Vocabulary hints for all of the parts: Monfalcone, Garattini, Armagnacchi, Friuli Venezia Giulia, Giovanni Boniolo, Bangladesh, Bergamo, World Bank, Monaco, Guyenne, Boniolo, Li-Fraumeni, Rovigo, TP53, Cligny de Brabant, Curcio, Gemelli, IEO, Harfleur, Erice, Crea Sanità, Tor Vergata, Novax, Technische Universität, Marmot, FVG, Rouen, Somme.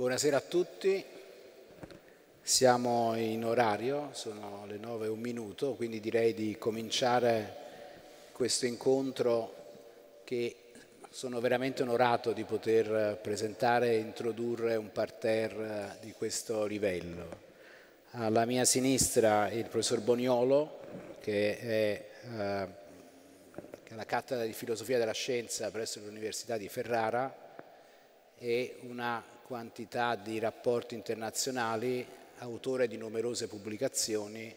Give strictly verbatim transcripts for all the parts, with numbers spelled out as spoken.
Buonasera a tutti, siamo in orario, sono le nove e un minuto, quindi direi di cominciare questo incontro che sono veramente onorato di poter presentare e introdurre un parterre di questo livello. Alla mia sinistra il professor Boniolo, che è eh, alla cattedra di filosofia della scienza presso l'Università di Ferrara, e una quantità di rapporti internazionali, autore di numerose pubblicazioni,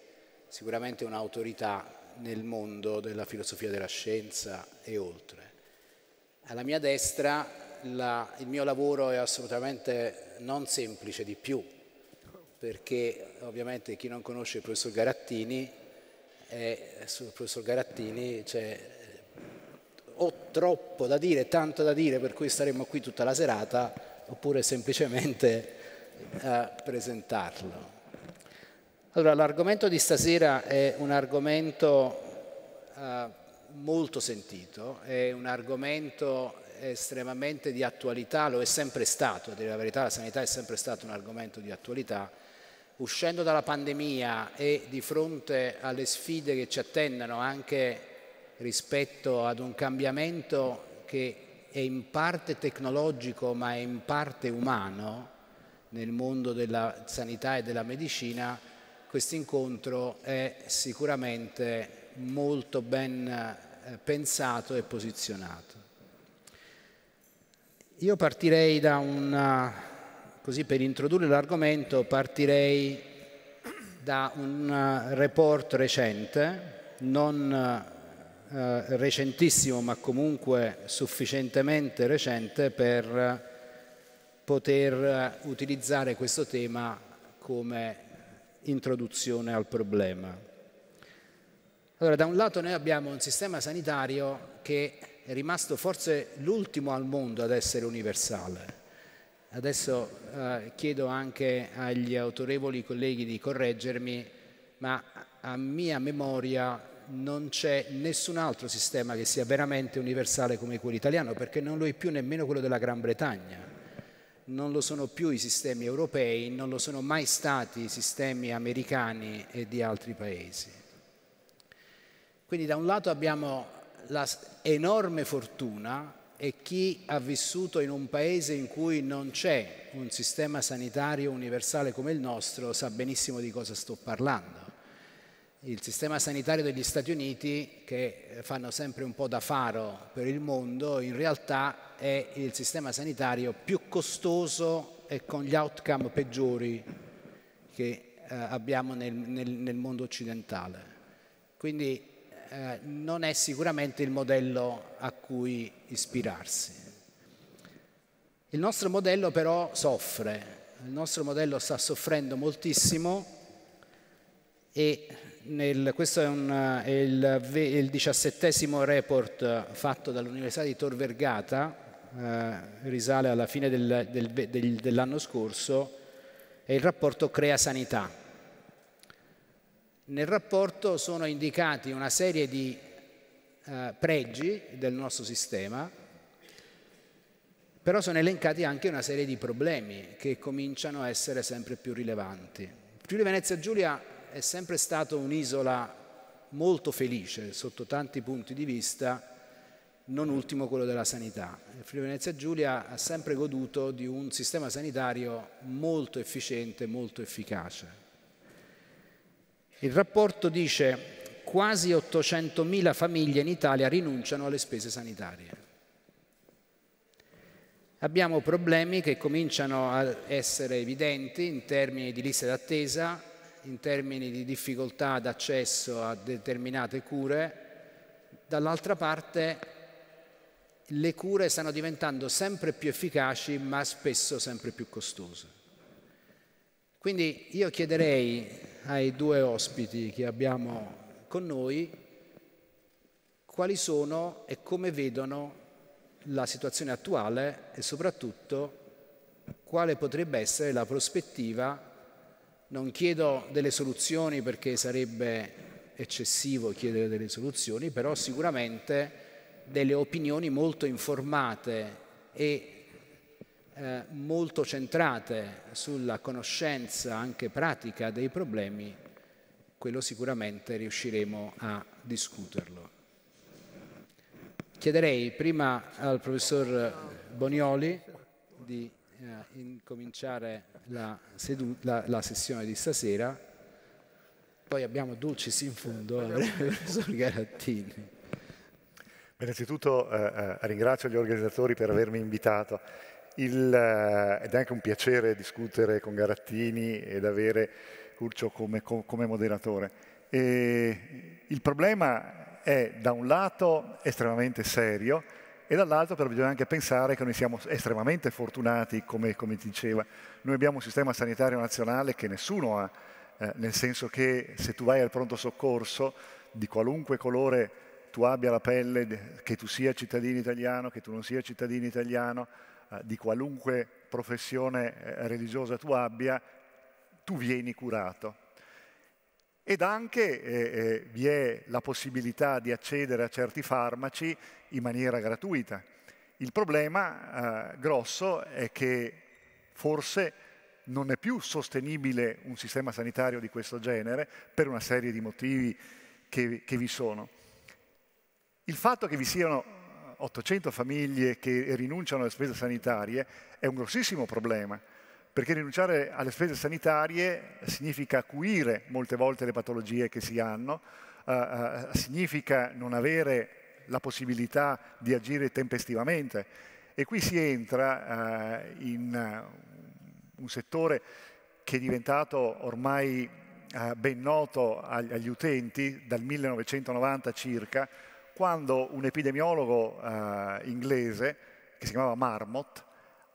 sicuramente un'autorità nel mondo della filosofia della scienza e oltre. Alla mia destra la, il mio lavoro è assolutamente non semplice di più, perché ovviamente chi non conosce il professor Garattini, è, sul professor Garattini c'è cioè, o troppo da dire, tanto da dire per cui staremmo qui tutta la serata, oppure semplicemente eh, presentarlo. Allora, l'argomento di stasera è un argomento eh, molto sentito, è un argomento estremamente di attualità, lo è sempre stato, a dire la verità la sanità è sempre stato un argomento di attualità. Uscendo dalla pandemia e di fronte alle sfide che ci attendono anche rispetto ad un cambiamento che è in parte tecnologico ma è in parte umano nel mondo della sanità e della medicina, questo incontro è sicuramente molto ben eh, pensato e posizionato. Io partirei da un, così per introdurre l'argomento, partirei da un uh, report recente, non uh, Uh, recentissimo ma comunque sufficientemente recente per poter uh, utilizzare questo tema come introduzione al problema. Allora, da un lato noi abbiamo un sistema sanitario che è rimasto forse l'ultimo al mondo ad essere universale. Adesso uh, chiedo anche agli autorevoli colleghi di correggermi, ma a mia memoria non c'è nessun altro sistema che sia veramente universale come quello italiano, perché non lo è più nemmeno quello della Gran Bretagna, non lo sono più i sistemi europei, non lo sono mai stati i sistemi americani e di altri paesi. Quindi da un lato abbiamo la enorme fortuna, e chi ha vissuto in un paese in cui non c'è un sistema sanitario universale come il nostro sa benissimo di cosa sto parlando. Il sistema sanitario degli Stati Uniti, che fanno sempre un po' da faro per il mondo, in realtà è il sistema sanitario più costoso e con gli outcome peggiori che eh, abbiamo nel, nel, nel mondo occidentale. Quindi eh, non è sicuramente il modello a cui ispirarsi. Il nostro modello però soffre, il nostro modello sta soffrendo moltissimo e Nel, questo è, un, è il, il diciassettesimo report fatto dall'Università di Tor Vergata, eh, risale alla fine del, del, del, dell'anno scorso, è il rapporto Crea Sanità. Nel rapporto sono indicati una serie di eh, pregi del nostro sistema, però sono elencati anche una serie di problemi che cominciano a essere sempre più rilevanti. Friuli Venezia Giulia è sempre stata un'isola molto felice sotto tanti punti di vista, non ultimo quello della sanità. Il Friuli Venezia Giulia ha sempre goduto di un sistema sanitario molto efficiente, molto efficace. Il rapporto dice quasi ottocentomila famiglie in Italia rinunciano alle spese sanitarie. Abbiamo problemi che cominciano a essere evidenti in termini di liste d'attesa, in termini di difficoltà d'accesso a determinate cure. Dall'altra parte le cure stanno diventando sempre più efficaci ma spesso sempre più costose. Quindi io chiederei ai due ospiti che abbiamo con noi quali sono e come vedono la situazione attuale e soprattutto quale potrebbe essere la prospettiva. Non chiedo delle soluzioni perché sarebbe eccessivo chiedere delle soluzioni, però sicuramente delle opinioni molto informate e eh, molto centrate sulla conoscenza anche pratica dei problemi, quello sicuramente riusciremo a discuterlo. Chiederei prima al professor Bonioli di eh, incominciare la, la, la sessione di stasera, poi abbiamo Dulcis in fondo, eh, il professor Garattini. Innanzitutto eh, ringrazio gli organizzatori per avermi invitato. Il, eh, ed è anche un piacere discutere con Garattini ed avere Curcio come, come moderatore. E il problema è da un lato estremamente serio e dall'altro però bisogna anche pensare che noi siamo estremamente fortunati, come, come diceva. Noi abbiamo un sistema sanitario nazionale che nessuno ha, eh, nel senso che se tu vai al pronto soccorso di qualunque colore tu abbia la pelle, che tu sia cittadino italiano, che tu non sia cittadino italiano, eh, di qualunque professione eh, religiosa tu abbia, tu vieni curato. Ed anche eh, eh, vi è la possibilità di accedere a certi farmaci in maniera gratuita. Il problema eh, grosso è che forse non è più sostenibile un sistema sanitario di questo genere per una serie di motivi che, che vi sono. Il fatto che vi siano ottocento famiglie che rinunciano alle spese sanitarie è un grossissimo problema, perché rinunciare alle spese sanitarie significa acuire molte volte le patologie che si hanno, eh, significa non avere la possibilità di agire tempestivamente. E qui si entra eh, in un settore che è diventato ormai eh, ben noto agli, agli utenti dal millenovecentonovanta circa, quando un epidemiologo eh, inglese, che si chiamava Marmot,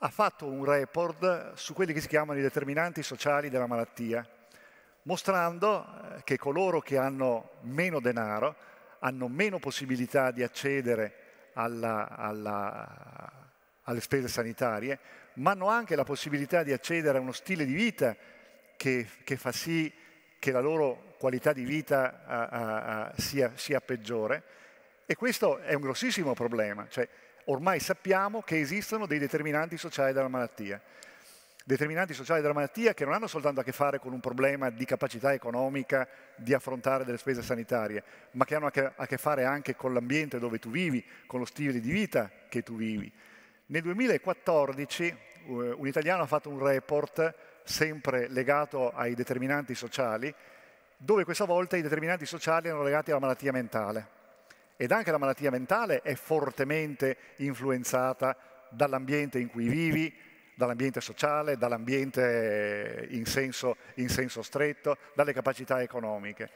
ha fatto un report su quelli che si chiamano i determinanti sociali della malattia, mostrando eh, che coloro che hanno meno denaro hanno meno possibilità di accedere alla, alla, alle spese sanitarie, ma hanno anche la possibilità di accedere a uno stile di vita che, che fa sì che la loro qualità di vita a, a, sia, sia peggiore. E questo è un grossissimo problema, cioè ormai sappiamo che esistono dei determinanti sociali della malattia. Determinanti sociali della malattia che non hanno soltanto a che fare con un problema di capacità economica di affrontare delle spese sanitarie, ma che hanno a che fare anche con l'ambiente dove tu vivi, con lo stile di vita che tu vivi. Nel duemilaquattordici un italiano ha fatto un report sempre legato ai determinanti sociali, dove questa volta i determinanti sociali erano legati alla malattia mentale. Ed anche la malattia mentale è fortemente influenzata dall'ambiente in cui vivi, dall'ambiente sociale, dall'ambiente in senso, in senso stretto, dalle capacità economiche.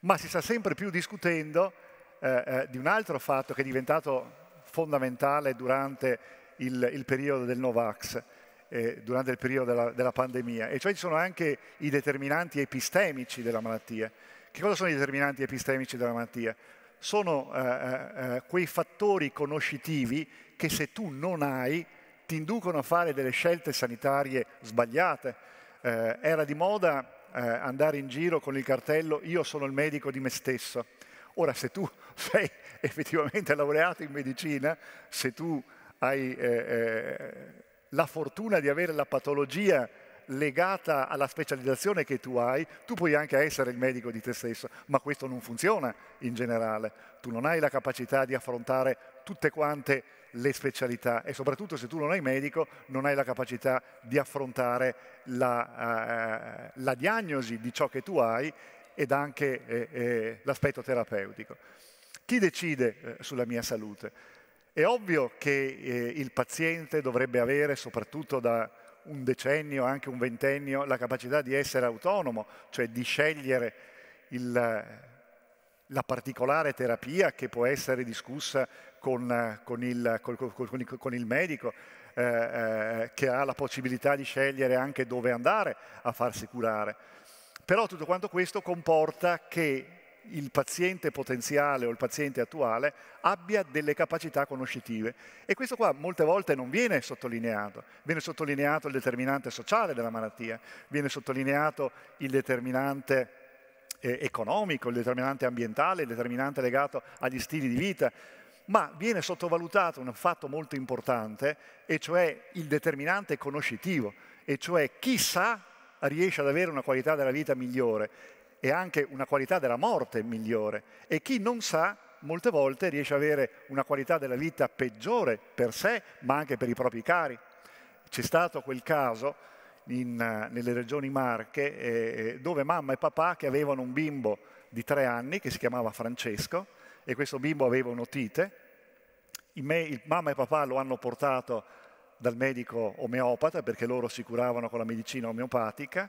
Ma si sta sempre più discutendo eh, eh, di un altro fatto che è diventato fondamentale durante il, il periodo del Novax, eh, durante il periodo della, della pandemia, e cioè ci sono anche i determinanti epistemici della malattia. Che cosa sono i determinanti epistemici della malattia? Sono eh, eh, quei fattori conoscitivi che se tu non hai ti inducono a fare delle scelte sanitarie sbagliate. Eh, era di moda eh, andare in giro con il cartello "io sono il medico di me stesso". Ora, se tu sei effettivamente laureato in medicina, se tu hai eh, eh, la fortuna di avere la patologia legata alla specializzazione che tu hai, tu puoi anche essere il medico di te stesso, ma questo non funziona in generale. Tu non hai la capacità di affrontare tutte quante le specialità e soprattutto se tu non hai medico non hai la capacità di affrontare la, eh, la diagnosi di ciò che tu hai ed anche eh, eh, l'aspetto terapeutico. Chi decide eh, sulla mia salute? È ovvio che eh, il paziente dovrebbe avere, soprattutto da un decennio, anche un ventennio, la capacità di essere autonomo, cioè di scegliere il, la particolare terapia che può essere discussa con, con, il, con, con, il, con il medico, eh, eh, che ha la possibilità di scegliere anche dove andare a farsi curare. Però tutto quanto questo comporta che il paziente potenziale o il paziente attuale abbia delle capacità conoscitive. E questo qua molte volte non viene sottolineato. Viene sottolineato il determinante sociale della malattia, viene sottolineato il determinante eh, economico, il determinante ambientale, il determinante legato agli stili di vita. ma viene sottovalutato un fatto molto importante, e cioè il determinante conoscitivo, e cioè chi sa riesce ad avere una qualità della vita migliore e anche una qualità della morte migliore, e chi non sa molte volte riesce ad avere una qualità della vita peggiore per sé ma anche per i propri cari. C'è stato quel caso in, nelle regioni Marche eh, dove mamma e papà che avevano un bimbo di tre anni che si chiamava Francesco, e questo bimbo aveva un'otite. Il me, il, mamma e papà lo hanno portato dal medico omeopata perché loro si curavano con la medicina omeopatica.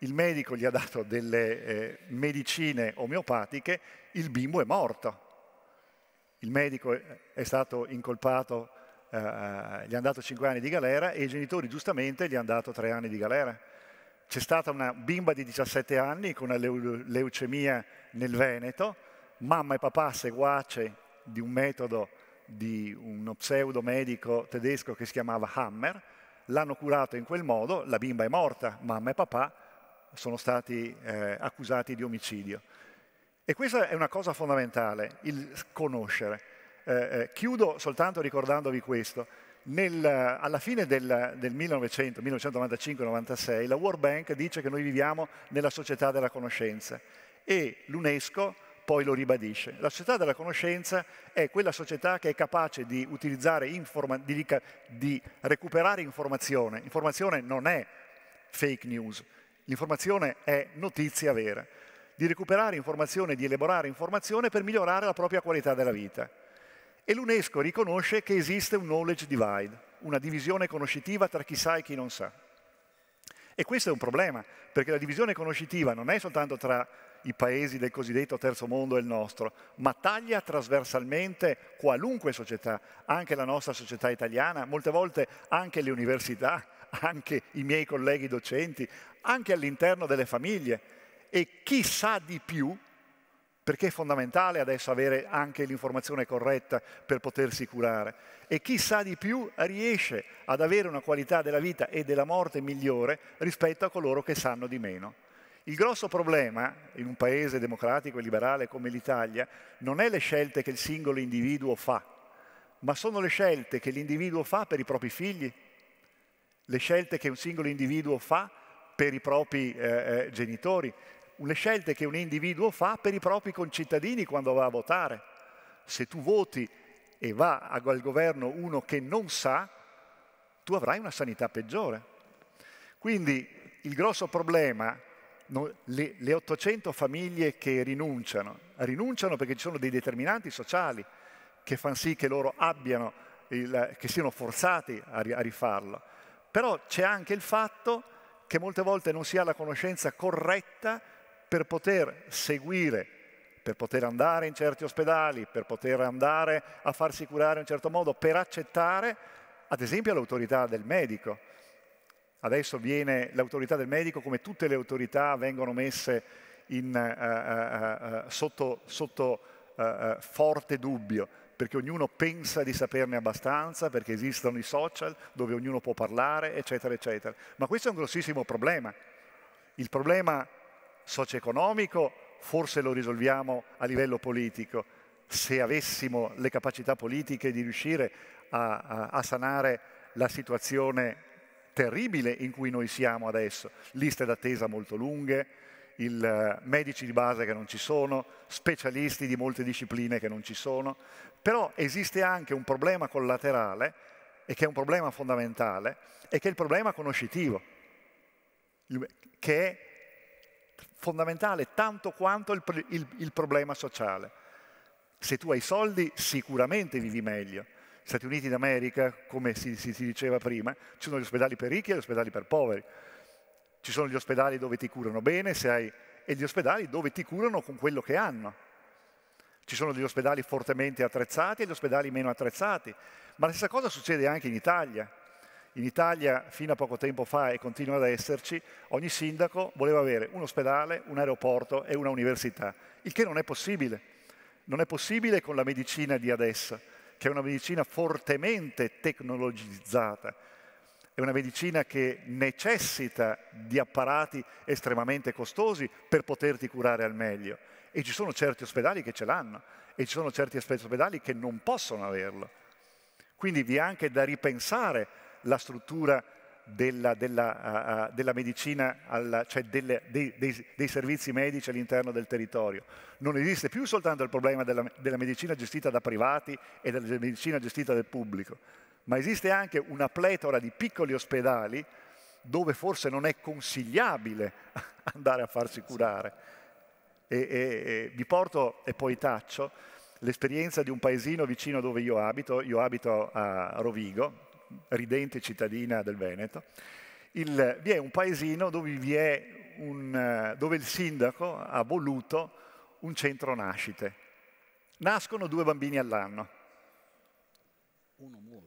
Il medico gli ha dato delle eh, medicine omeopatiche, il bimbo è morto. Il medico è stato incolpato, eh, gli hanno dato cinque anni di galera e i genitori giustamente gli hanno dato tre anni di galera. C'è stata una bimba di diciassette anni con una leu- leucemia nel Veneto, mamma e papà seguace di un metodo di uno pseudomedico tedesco che si chiamava Hammer, l'hanno curato in quel modo, la bimba è morta, mamma e papà sono stati eh, accusati di omicidio. E questa è una cosa fondamentale, il conoscere. Eh, eh, chiudo soltanto ricordandovi questo. Nel, alla fine del, del millenovecentonovantacinque novantasei la World Bank dice che noi viviamo nella società della conoscenza, e l'UNESCO poi lo ribadisce. La società della conoscenza è quella società che è capace di, utilizzare informa- di, di recuperare informazione. Informazione non è fake news, l'informazione è notizia vera. Di recuperare informazione, di elaborare informazione per migliorare la propria qualità della vita. E l'UNESCO riconosce che esiste un knowledge divide, una divisione conoscitiva tra chi sa e chi non sa. E questo è un problema, perché la divisione conoscitiva non è soltanto tra i paesi del cosiddetto terzo mondo e il nostro, ma taglia trasversalmente qualunque società, anche la nostra società italiana, molte volte anche le università, anche i miei colleghi docenti, anche all'interno delle famiglie. E chi sa di più, perché è fondamentale adesso avere anche l'informazione corretta per potersi curare, e chi sa di più riesce ad avere una qualità della vita e della morte migliore rispetto a coloro che sanno di meno. Il grosso problema in un paese democratico e liberale come l'Italia non è le scelte che il singolo individuo fa, ma sono le scelte che l'individuo fa per i propri figli, le scelte che un singolo individuo fa per i propri eh, genitori, le scelte che un individuo fa per i propri concittadini quando va a votare. Se tu voti e va al governo uno che non sa, tu avrai una sanità peggiore. Quindi il grosso problema... No, le, le ottocento famiglie che rinunciano, rinunciano perché ci sono dei determinanti sociali che fanno sì che loro abbiano, il, che siano forzati a, a rifarlo. Però c'è anche il fatto che molte volte non si ha la conoscenza corretta per poter seguire, per poter andare in certi ospedali, per poter andare a farsi curare in un certo modo, per accettare, ad esempio, l'autorità del medico. Adesso viene l'autorità del medico, come tutte le autorità vengono messe in, uh, uh, uh, sotto, sotto uh, uh, forte dubbio, perché ognuno pensa di saperne abbastanza, perché esistono i social dove ognuno può parlare, eccetera, eccetera. Ma questo è un grossissimo problema. Il problema socio-economico forse lo risolviamo a livello politico, se avessimo le capacità politiche di riuscire a, a, a sanare la situazione terribile in cui noi siamo adesso, liste d'attesa molto lunghe, il, uh, medici di base che non ci sono, specialisti di molte discipline che non ci sono, però esiste anche un problema collaterale, e che è un problema fondamentale, e che è il problema conoscitivo, che è fondamentale tanto quanto il, il, il problema sociale. Se tu hai soldi sicuramente vivi meglio. Stati Uniti d'America, come si, si, si diceva prima, ci sono gli ospedali per ricchi e gli ospedali per poveri. Ci sono gli ospedali dove ti curano bene se hai, e gli ospedali dove ti curano con quello che hanno. Ci sono gli ospedali fortemente attrezzati e gli ospedali meno attrezzati. Ma la stessa cosa succede anche in Italia. In Italia, fino a poco tempo fa, e continua ad esserci, ogni sindaco voleva avere un ospedale, un aeroporto e una università, il che non è possibile. Non è possibile con la medicina di adesso, che è una medicina fortemente tecnologizzata. è una medicina che necessita di apparati estremamente costosi per poterti curare al meglio. E ci sono certi ospedali che ce l'hanno e ci sono certi ospedali che non possono averlo. Quindi vi è anche da ripensare la struttura della, della, uh, della medicina, alla, cioè delle, dei, dei, dei servizi medici all'interno del territorio. Non esiste più soltanto il problema della, della medicina gestita da privati e della medicina gestita dal pubblico, ma esiste anche una pletora di piccoli ospedali dove forse non è consigliabile andare a farsi curare. E, e, e vi porto, e poi taccio, l'esperienza di un paesino vicino dove io abito. Io abito a Rovigo, ridente cittadina del Veneto. Il, vi è un paesino dove, vi è un, dove il sindaco ha voluto un centro nascite. Nascono due bambini all'anno. Uno muore.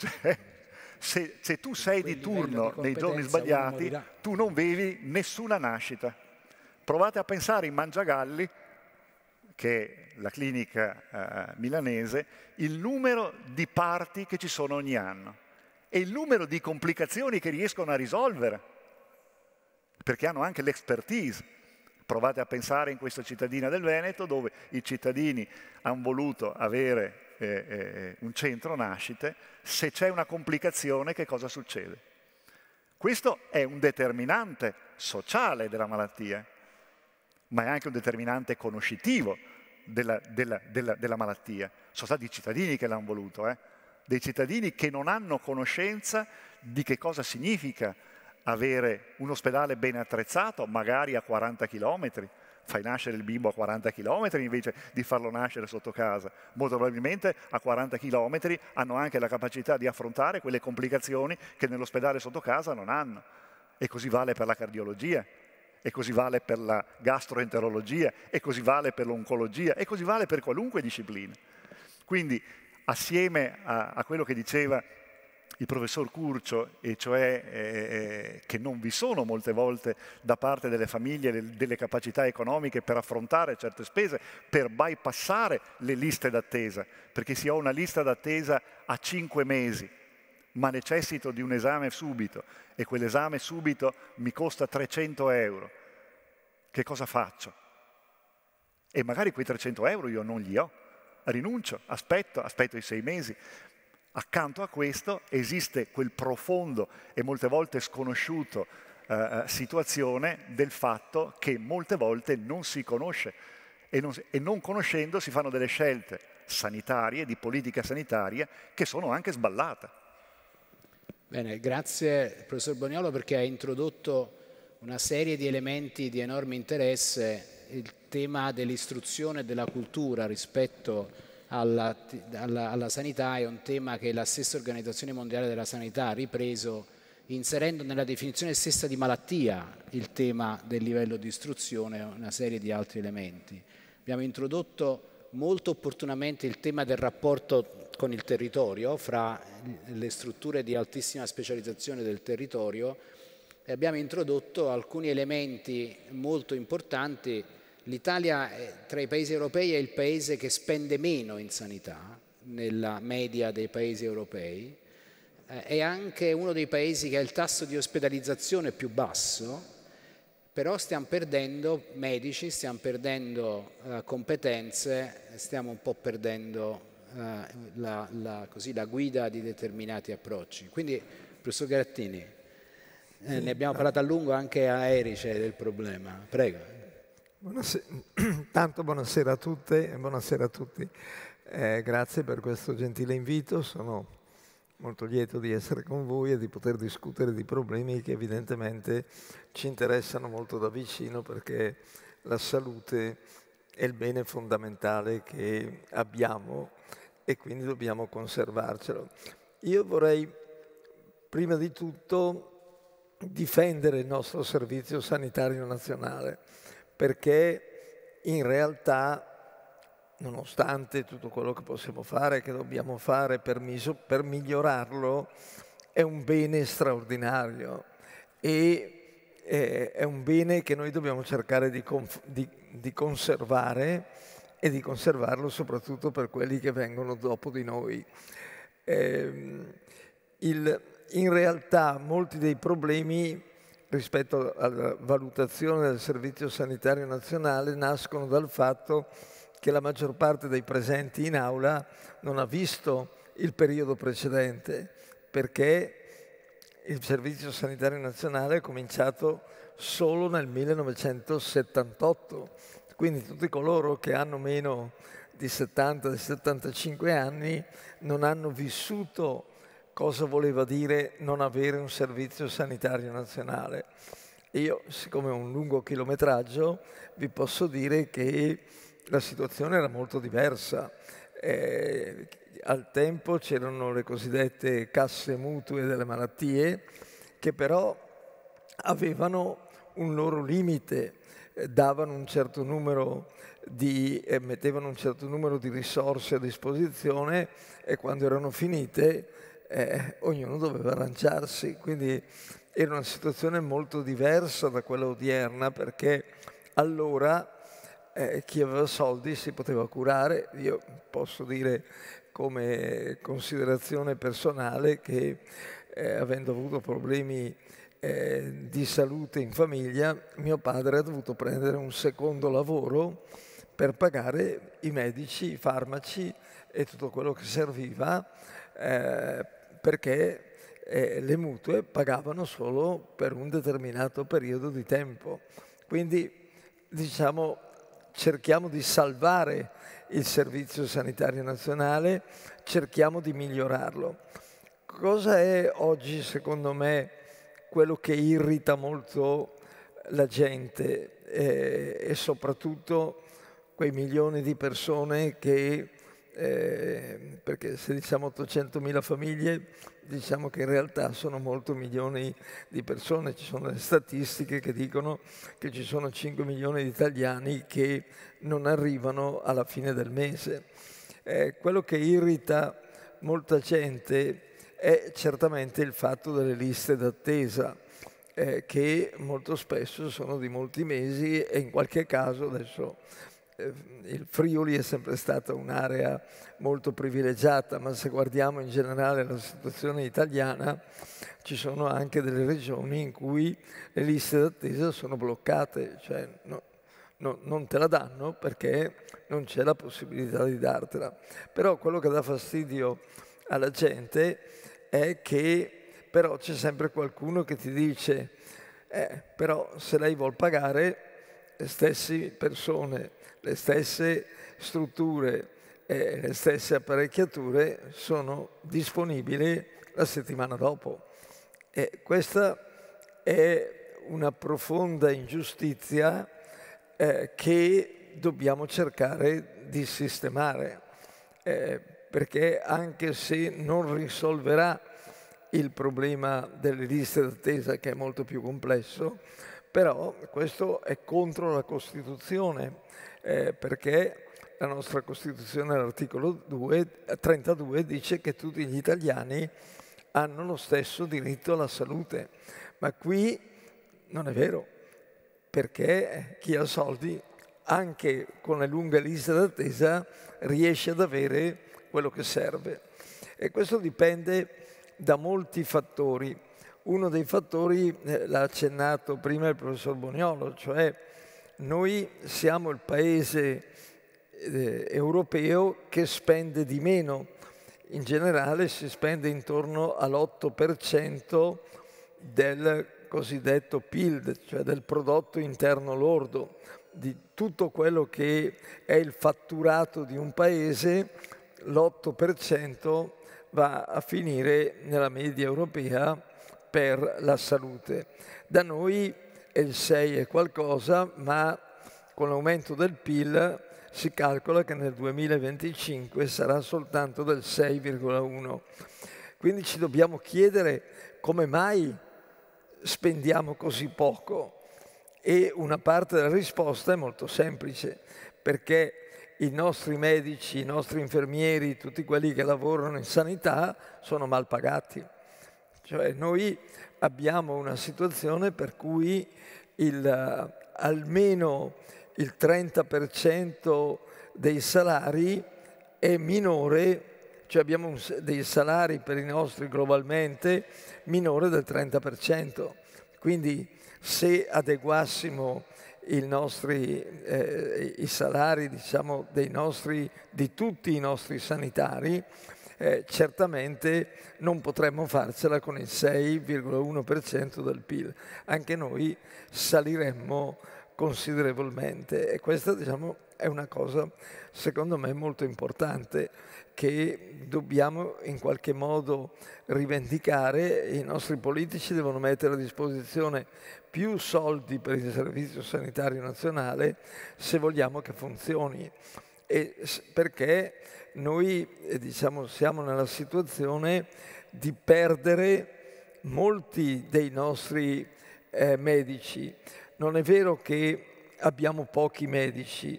Cioè, se, se tu sei di turno nei giorni sbagliati, tu non vedi nessuna nascita. Provate a pensare in Mangiagalli, che è la clinica eh, milanese, il numero di parti che ci sono ogni anno e il numero di complicazioni che riescono a risolvere, perché hanno anche l'expertise. Provate a pensare in questa cittadina del Veneto, dove i cittadini hanno voluto avere Eh, eh, un centro nascite. Se c'è una complicazione, che cosa succede? Questo è un determinante sociale della malattia, ma è anche un determinante conoscitivo della, della, della, della malattia. Sono stati i cittadini che l'hanno voluto, eh? Dei cittadini che non hanno conoscenza di che cosa significa avere un ospedale ben attrezzato, magari a quaranta chilometri. Fai nascere il bimbo a quaranta chilometri invece di farlo nascere sotto casa. Molto probabilmente a quaranta chilometri hanno anche la capacità di affrontare quelle complicazioni che nell'ospedale sotto casa non hanno. E così vale per la cardiologia, e così vale per la gastroenterologia, e così vale per l'oncologia, e così vale per qualunque disciplina. Quindi, assieme a, a quello che diceva il professor Curcio, e cioè eh, che non vi sono molte volte da parte delle famiglie le, delle capacità economiche per affrontare certe spese, per bypassare le liste d'attesa, perché se ho una lista d'attesa a cinque mesi, ma necessito di un esame subito, e quell'esame subito mi costa trecento euro, che cosa faccio? E magari quei trecento euro io non li ho, rinuncio, aspetto, aspetto i sei mesi. Accanto a questo esiste quel profondo e molte volte sconosciuto eh, situazione del fatto che molte volte non si conosce e non, e non conoscendo si fanno delle scelte sanitarie, di politica sanitaria, che sono anche sballate. Bene, grazie professor Boniolo, perché ha introdotto una serie di elementi di enorme interesse, il tema dell'istruzione e della cultura rispetto a Alla, alla, alla sanità è un tema che la stessa Organizzazione Mondiale della Sanità ha ripreso, inserendo nella definizione stessa di malattia il tema del livello di istruzione e una serie di altri elementi. Abbiamo introdotto molto opportunamente il tema del rapporto con il territorio, fra le strutture di altissima specializzazione del territorio, e abbiamo introdotto alcuni elementi molto importanti. L'Italia tra i paesi europei è il paese che spende meno in sanità, nella media dei paesi europei, è anche uno dei paesi che ha il tasso di ospedalizzazione più basso, però stiamo perdendo medici, stiamo perdendo eh, competenze, stiamo un po' perdendo eh, la, la, così, la guida di determinati approcci. Quindi, professor Garattini, eh, ne abbiamo parlato a lungo anche a Erice del problema. Prego. Buonasera. Tanto buonasera a tutte e buonasera a tutti. Eh, grazie per questo gentile invito, sono molto lieto di essere con voi e di poter discutere di problemi che evidentemente ci interessano molto da vicino, perché la salute è il bene fondamentale che abbiamo e quindi dobbiamo conservarcelo. Io vorrei prima di tutto difendere il nostro servizio sanitario nazionale, perché in realtà, nonostante tutto quello che possiamo fare, che dobbiamo fare per, per migliorarlo, è un bene straordinario e eh, è un bene che noi dobbiamo cercare di, di, di conservare e di conservarlo soprattutto per quelli che vengono dopo di noi. Eh, il, in realtà molti dei problemi rispetto alla valutazione del Servizio Sanitario Nazionale nascono dal fatto che la maggior parte dei presenti in aula non ha visto il periodo precedente, perché il Servizio Sanitario Nazionale è cominciato solo nel millenovecentosettantotto, quindi tutti coloro che hanno meno di settanta settantacinque anni non hanno vissuto cosa voleva dire non avere un servizio sanitario nazionale. Io, siccome ho un lungo chilometraggio, vi posso dire che la situazione era molto diversa. Eh, al tempo c'erano le cosiddette casse mutue delle malattie, che però avevano un loro limite, eh, davano un certo numero di, eh, mettevano un certo numero di risorse a disposizione e quando erano finite eh, ognuno doveva arrangiarsi. Quindi era una situazione molto diversa da quella odierna, perché allora Eh, chi aveva soldi si poteva curare. Io posso dire come considerazione personale che eh, avendo avuto problemi eh, di salute in famiglia, mio padre ha dovuto prendere un secondo lavoro per pagare i medici, i farmaci e tutto quello che serviva, eh, perché eh, le mutue pagavano solo per un determinato periodo di tempo. Quindi diciamo cerchiamo di salvare il Servizio Sanitario Nazionale, cerchiamo di migliorarlo. Cosa è oggi, secondo me, quello che irrita molto la gente eh, e soprattutto quei milioni di persone che, eh, perché se diciamo ottocentomila famiglie, diciamo che in realtà sono molti milioni di persone. Ci sono le statistiche che dicono che ci sono cinque milioni di italiani che non arrivano alla fine del mese. Eh, quello che irrita molta gente è certamente il fatto delle liste d'attesa, eh, che molto spesso sono di molti mesi e in qualche caso adesso il Friuli è sempre stata un'area molto privilegiata, ma se guardiamo in generale la situazione italiana, ci sono anche delle regioni in cui le liste d'attesa sono bloccate, cioè no, no, non te la danno perché non c'è la possibilità di dartela. Però quello che dà fastidio alla gente è che però c'è sempre qualcuno che ti dice eh, però se lei vuol pagare le stesse persone, le stesse strutture e le stesse apparecchiature sono disponibili la settimana dopo. E questa è una profonda ingiustizia eh, che dobbiamo cercare di sistemare, eh, perché anche se non risolverà il problema delle liste d'attesa, che è molto più complesso, però questo è contro la Costituzione, eh, perché la nostra Costituzione, all'articolo trentadue, dice che tutti gli italiani hanno lo stesso diritto alla salute. Ma qui non è vero, perché chi ha soldi, anche con le lunghe liste d'attesa, riesce ad avere quello che serve. E questo dipende da molti fattori. Uno dei fattori eh, l'ha accennato prima il professor Boniolo, cioè noi siamo il paese eh, europeo che spende di meno. In generale si spende intorno all'otto per cento del cosiddetto P I L, cioè del prodotto interno lordo. Di tutto quello che è il fatturato di un paese, l'otto per cento va a finire nella media europea per la salute. Da noi è il sei e qualcosa, ma con l'aumento del P I L si calcola che nel duemilaventicinque sarà soltanto del sei virgola uno. Quindi ci dobbiamo chiedere come mai spendiamo così poco, e una parte della risposta è molto semplice, perché i nostri medici, i nostri infermieri, tutti quelli che lavorano in sanità sono mal pagati. Cioè noi abbiamo una situazione per cui il, almeno il trenta per cento dei salari è minore cioè abbiamo dei salari per i nostri globalmente minore del trenta per cento. Quindi se adeguassimo i nostri eh, i salari, diciamo, dei nostri, di tutti i nostri sanitari, eh, certamente non potremmo farcela con il sei virgola uno per cento del P I L. Anche noi saliremmo considerevolmente, e questa, diciamo, è una cosa secondo me molto importante che dobbiamo in qualche modo rivendicare. I nostri politici devono mettere a disposizione più soldi per il Servizio Sanitario Nazionale se vogliamo che funzioni, e perché noi, diciamo, siamo nella situazione di perdere molti dei nostri eh, medici. Non è vero che abbiamo pochi medici.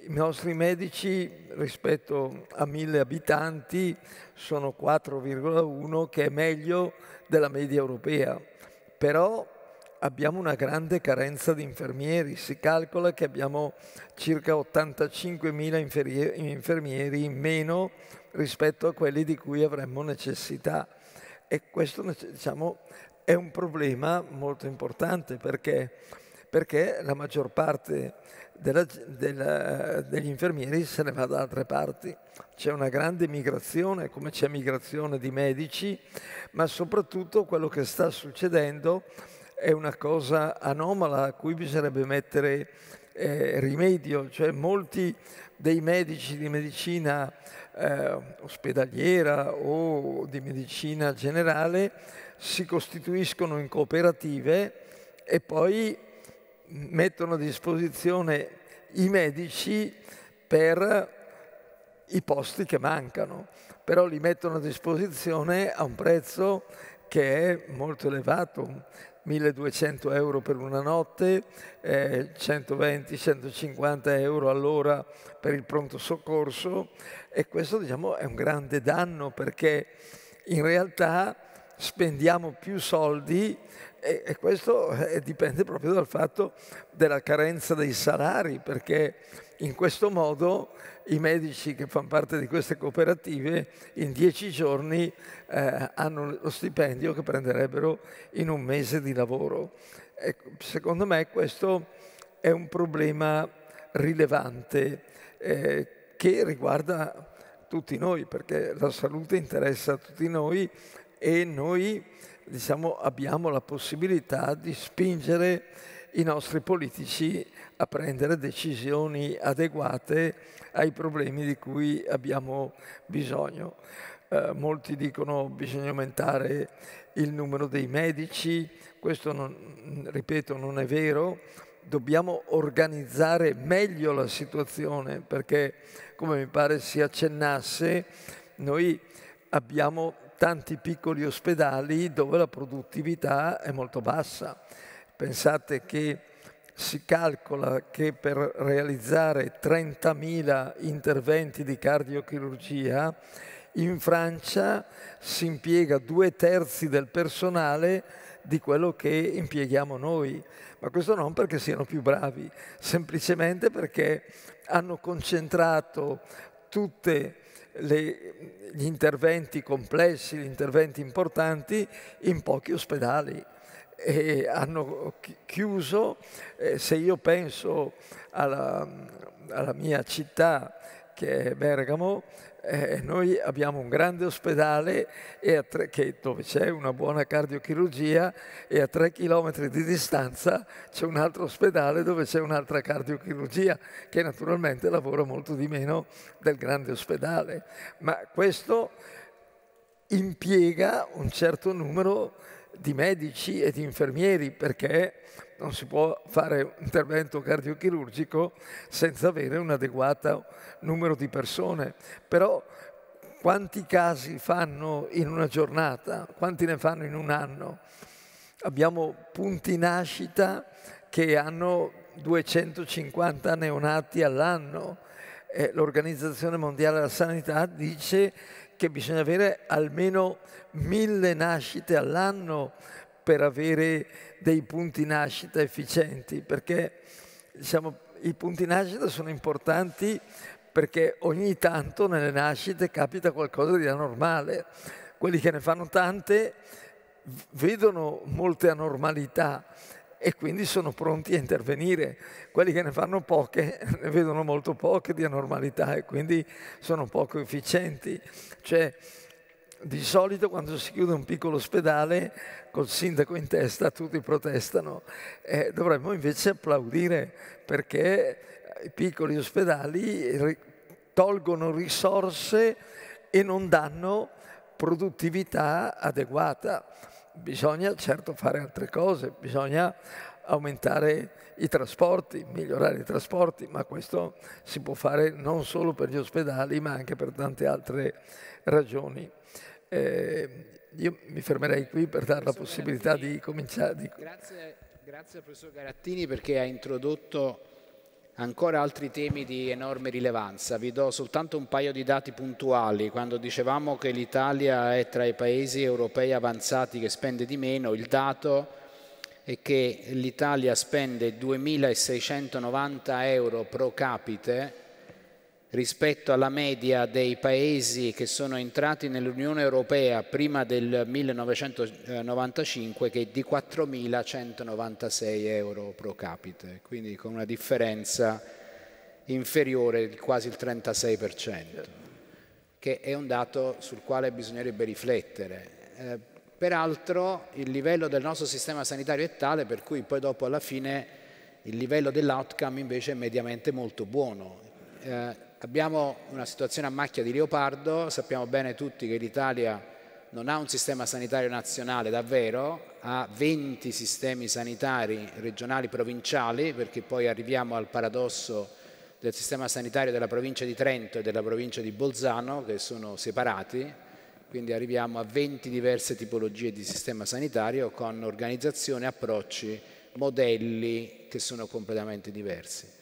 I nostri medici rispetto a mille abitanti sono quattro virgola uno, che è meglio della media europea. Però abbiamo una grande carenza di infermieri. Si calcola che abbiamo circa ottantacinquemila infermieri in meno rispetto a quelli di cui avremmo necessità. E questo, diciamo, è un problema molto importante, perché perché la maggior parte della, della, degli infermieri se ne va da altre parti. C'è una grande migrazione, come c'è migrazione di medici, ma soprattutto quello che sta succedendo è una cosa anomala a cui bisognerebbe mettere eh, rimedio. Cioè molti dei medici di medicina eh, ospedaliera o di medicina generale si costituiscono in cooperative e poi mettono a disposizione i medici per i posti che mancano, però li mettono a disposizione a un prezzo che è molto elevato, milleduecento euro per una notte, eh, centoventi centocinquanta euro all'ora per il pronto soccorso, e questo, diciamo, è un grande danno, perché in realtà spendiamo più soldi. E questo dipende proprio dal fatto della carenza dei salari, perché in questo modo i medici che fanno parte di queste cooperative in dieci giorni eh, hanno lo stipendio che prenderebbero in un mese di lavoro. E secondo me questo è un problema rilevante eh, che riguarda tutti noi, perché la salute interessa a tutti noi e noi, diciamo, abbiamo la possibilità di spingere i nostri politici a prendere decisioni adeguate ai problemi di cui abbiamo bisogno. Eh, molti dicono che bisogna aumentare il numero dei medici. Questo, non, ripeto, non è vero. Dobbiamo organizzare meglio la situazione, perché, come mi pare si accennasse, noi abbiamo tanti piccoli ospedali dove la produttività è molto bassa. Pensate che si calcola che per realizzare trentamila interventi di cardiochirurgia in Francia si impiega due terzi del personale di quello che impieghiamo noi. Ma questo non perché siano più bravi, semplicemente perché hanno concentrato tutte Le, gli interventi complessi, gli interventi importanti in pochi ospedali, e hanno chiuso. Eh, se io penso alla, alla mia città, che è Bergamo, eh, noi abbiamo un grande ospedale e a tre, che, dove c'è una buona cardiochirurgia, e a tre chilometri di distanza c'è un altro ospedale dove c'è un'altra cardiochirurgia, che naturalmente lavora molto di meno del grande ospedale. Ma questo impiega un certo numero di medici e di infermieri, perché non si può fare un intervento cardiochirurgico senza avere un adeguato numero di persone. Però quanti casi fanno in una giornata? Quanti ne fanno in un anno? Abbiamo punti nascita che hanno duecentocinquanta neonati all'anno. L'Organizzazione Mondiale della Sanità dice che bisogna avere almeno mille nascite all'anno per avere dei punti nascita efficienti, perché, diciamo, i punti nascita sono importanti perché ogni tanto nelle nascite capita qualcosa di anormale. Quelli che ne fanno tante vedono molte anormalità e quindi sono pronti a intervenire. Quelli che ne fanno poche ne vedono molto poche di anormalità e quindi sono poco efficienti. Cioè, di solito quando si chiude un piccolo ospedale col sindaco in testa tutti protestano. Eh, dovremmo invece applaudire perché i piccoli ospedali tolgono risorse e non danno produttività adeguata. Bisogna certo fare altre cose, bisogna aumentare i trasporti, migliorare i trasporti, ma questo si può fare non solo per gli ospedali ma anche per tante altre ragioni. Eh, io mi fermerei qui per dare la possibilità di cominciare. Di... Grazie, grazie al professor Garattini perché ha introdotto ancora altri temi di enorme rilevanza. Vi do soltanto un paio di dati puntuali. Quando dicevamo che l'Italia è tra i paesi europei avanzati che spende di meno, il dato è che l'Italia spende duemilaseicentonovanta euro pro capite rispetto alla media dei paesi che sono entrati nell'Unione Europea prima del millenovecentonovantacinque, che è di quattromilacentonovantasei euro pro capite, quindi con una differenza inferiore di quasi il trentasei per cento, che è un dato sul quale bisognerebbe riflettere. Eh, peraltro il livello del nostro sistema sanitario è tale per cui poi dopo alla fine il livello dell'outcome invece è mediamente molto buono. Eh, Abbiamo una situazione a macchia di leopardo, sappiamo bene tutti che l'Italia non ha un sistema sanitario nazionale davvero, ha venti sistemi sanitari regionali provinciali, perché poi arriviamo al paradosso del sistema sanitario della provincia di Trento e della provincia di Bolzano, che sono separati, quindi arriviamo a venti diverse tipologie di sistema sanitario con organizzazione, approcci, modelli che sono completamente diversi.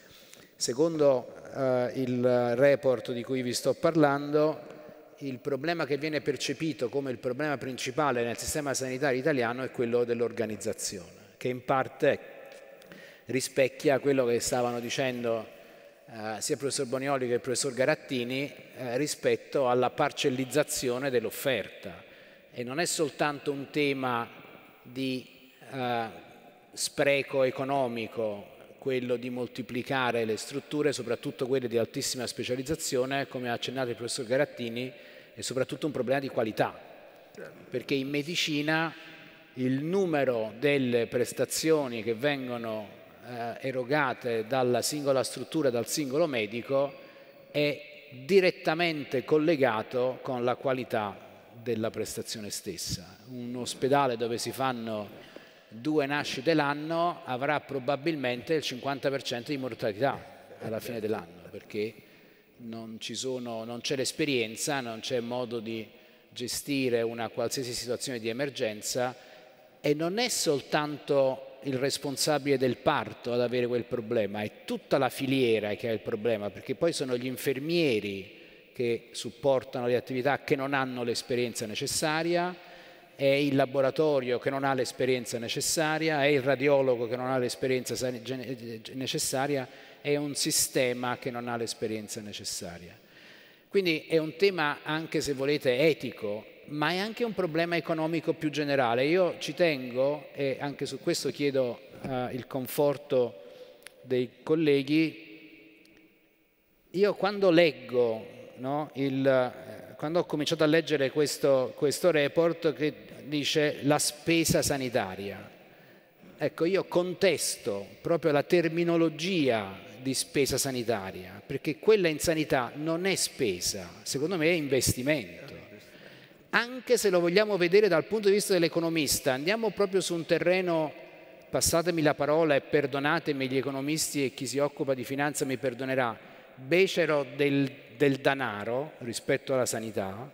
Secondo eh, il report di cui vi sto parlando, il problema che viene percepito come il problema principale nel sistema sanitario italiano è quello dell'organizzazione, che in parte rispecchia quello che stavano dicendo eh, sia il professor Boniolo che il professor Garattini eh, rispetto alla parcellizzazione dell'offerta. E non è soltanto un tema di eh, spreco economico, quello di moltiplicare le strutture, soprattutto quelle di altissima specializzazione, come ha accennato il professor Garattini, è soprattutto un problema di qualità, perché in medicina il numero delle prestazioni che vengono eh, erogate dalla singola struttura, dal singolo medico, è direttamente collegato con la qualità della prestazione stessa. Un ospedale dove si fanno due nascite l'anno avrà probabilmente il cinquanta per cento di mortalità alla fine dell'anno, perché non c'è l'esperienza, non c'è modo di gestire una qualsiasi situazione di emergenza, e non è soltanto il responsabile del parto ad avere quel problema, è tutta la filiera che ha il problema, perché poi sono gli infermieri che supportano le attività che non hanno l'esperienza necessaria, è il laboratorio che non ha l'esperienza necessaria, è il radiologo che non ha l'esperienza necessaria, è un sistema che non ha l'esperienza necessaria. Quindi è un tema anche, se volete, etico, ma è anche un problema economico più generale. Io ci tengo, e anche su questo chiedo uh, il conforto dei colleghi. Io quando leggo, no, il... quando ho cominciato a leggere questo, questo report che dice la spesa sanitaria, ecco, io contesto proprio la terminologia di spesa sanitaria, perché quella in sanità non è spesa, secondo me è investimento. Anche se lo vogliamo vedere dal punto di vista dell'economista, andiamo proprio su un terreno, passatemi la parola e perdonatemi gli economisti e chi si occupa di finanza mi perdonerà, becero del del danaro rispetto alla sanità.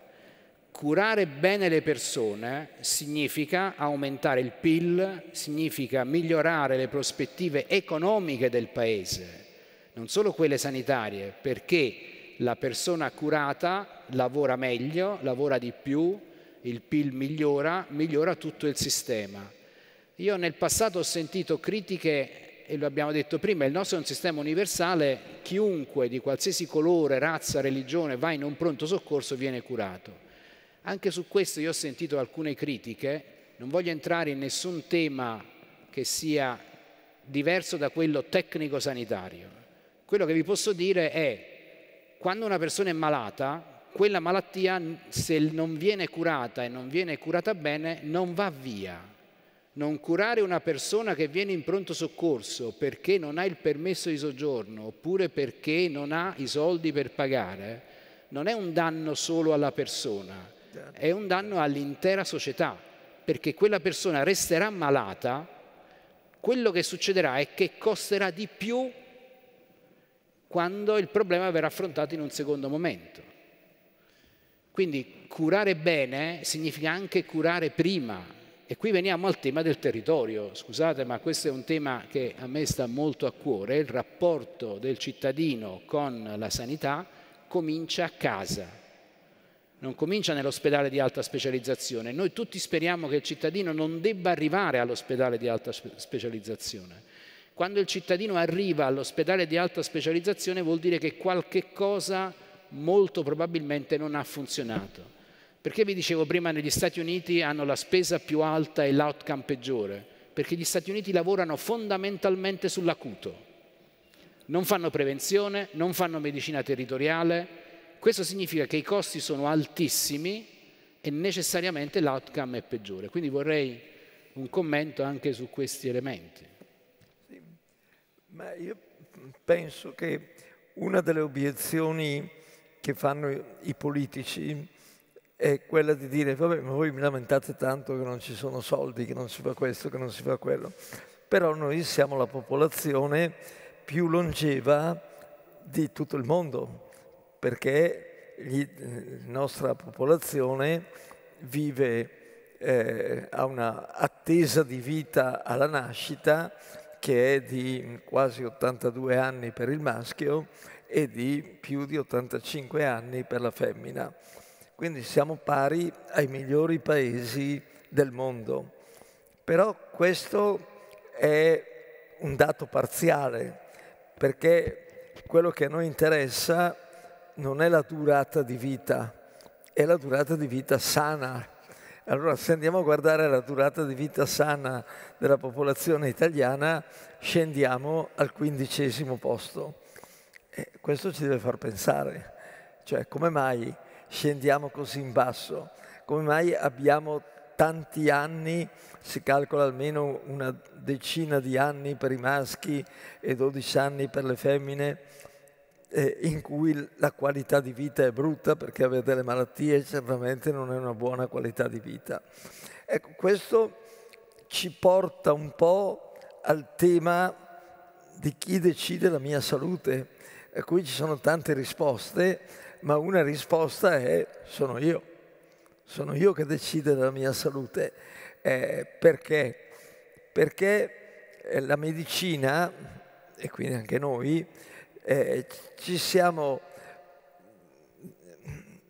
Curare bene le persone significa aumentare il P I L, significa migliorare le prospettive economiche del Paese, non solo quelle sanitarie, perché la persona curata lavora meglio, lavora di più, il P I L migliora, migliora tutto il sistema. Io nel passato ho sentito critiche e lo abbiamo detto prima, il nostro è un sistema universale, chiunque di qualsiasi colore, razza, religione va in un pronto soccorso viene curato. Anche su questo io ho sentito alcune critiche, non voglio entrare in nessun tema che sia diverso da quello tecnico-sanitario. Quello che vi posso dire è, quando una persona è malata, quella malattia, se non viene curata e non viene curata bene, non va via. Non curare una persona che viene in pronto soccorso perché non ha il permesso di soggiorno oppure perché non ha i soldi per pagare, non è un danno solo alla persona, è un danno all'intera società, perché quella persona resterà malata, quello che succederà è che costerà di più quando il problema verrà affrontato in un secondo momento. Quindi curare bene significa anche curare prima. E qui veniamo al tema del territorio, scusate, ma questo è un tema che a me sta molto a cuore, il rapporto del cittadino con la sanità comincia a casa, non comincia nell'ospedale di alta specializzazione. Noi tutti speriamo che il cittadino non debba arrivare all'ospedale di alta specializzazione. Quando il cittadino arriva all'ospedale di alta specializzazione vuol dire che qualche cosa molto probabilmente non ha funzionato. Perché vi dicevo prima negli Stati Uniti hanno la spesa più alta e l'outcome peggiore? Perché gli Stati Uniti lavorano fondamentalmente sull'acuto. Non fanno prevenzione, non fanno medicina territoriale. Questo significa che i costi sono altissimi e necessariamente l'outcome è peggiore. Quindi vorrei un commento anche su questi elementi. Sì, ma io penso che una delle obiezioni che fanno i politici è quella di dire, vabbè, ma voi mi lamentate tanto che non ci sono soldi, che non si fa questo, che non si fa quello. Però noi siamo la popolazione più longeva di tutto il mondo, perché gli, la nostra popolazione vive, eh, ha una attesa di vita alla nascita che è di quasi ottantadue anni per il maschio e di più di ottantacinque anni per la femmina. Quindi siamo pari ai migliori paesi del mondo. Però questo è un dato parziale, perché quello che a noi interessa non è la durata di vita, è la durata di vita sana. Allora, se andiamo a guardare la durata di vita sana della popolazione italiana, scendiamo al quindicesimo posto. E questo ci deve far pensare. Cioè, come mai scendiamo così in basso? Come mai abbiamo tanti anni, si calcola almeno una decina di anni per i maschi e dodici anni per le femmine, eh, in cui la qualità di vita è brutta perché avere delle malattie certamente non è una buona qualità di vita. Ecco, questo ci porta un po' al tema di chi decide la mia salute, a cui ci sono tante risposte, ma una risposta è sono io, sono io che decido della mia salute. Eh, perché? Perché la medicina, e quindi anche noi, eh, ci siamo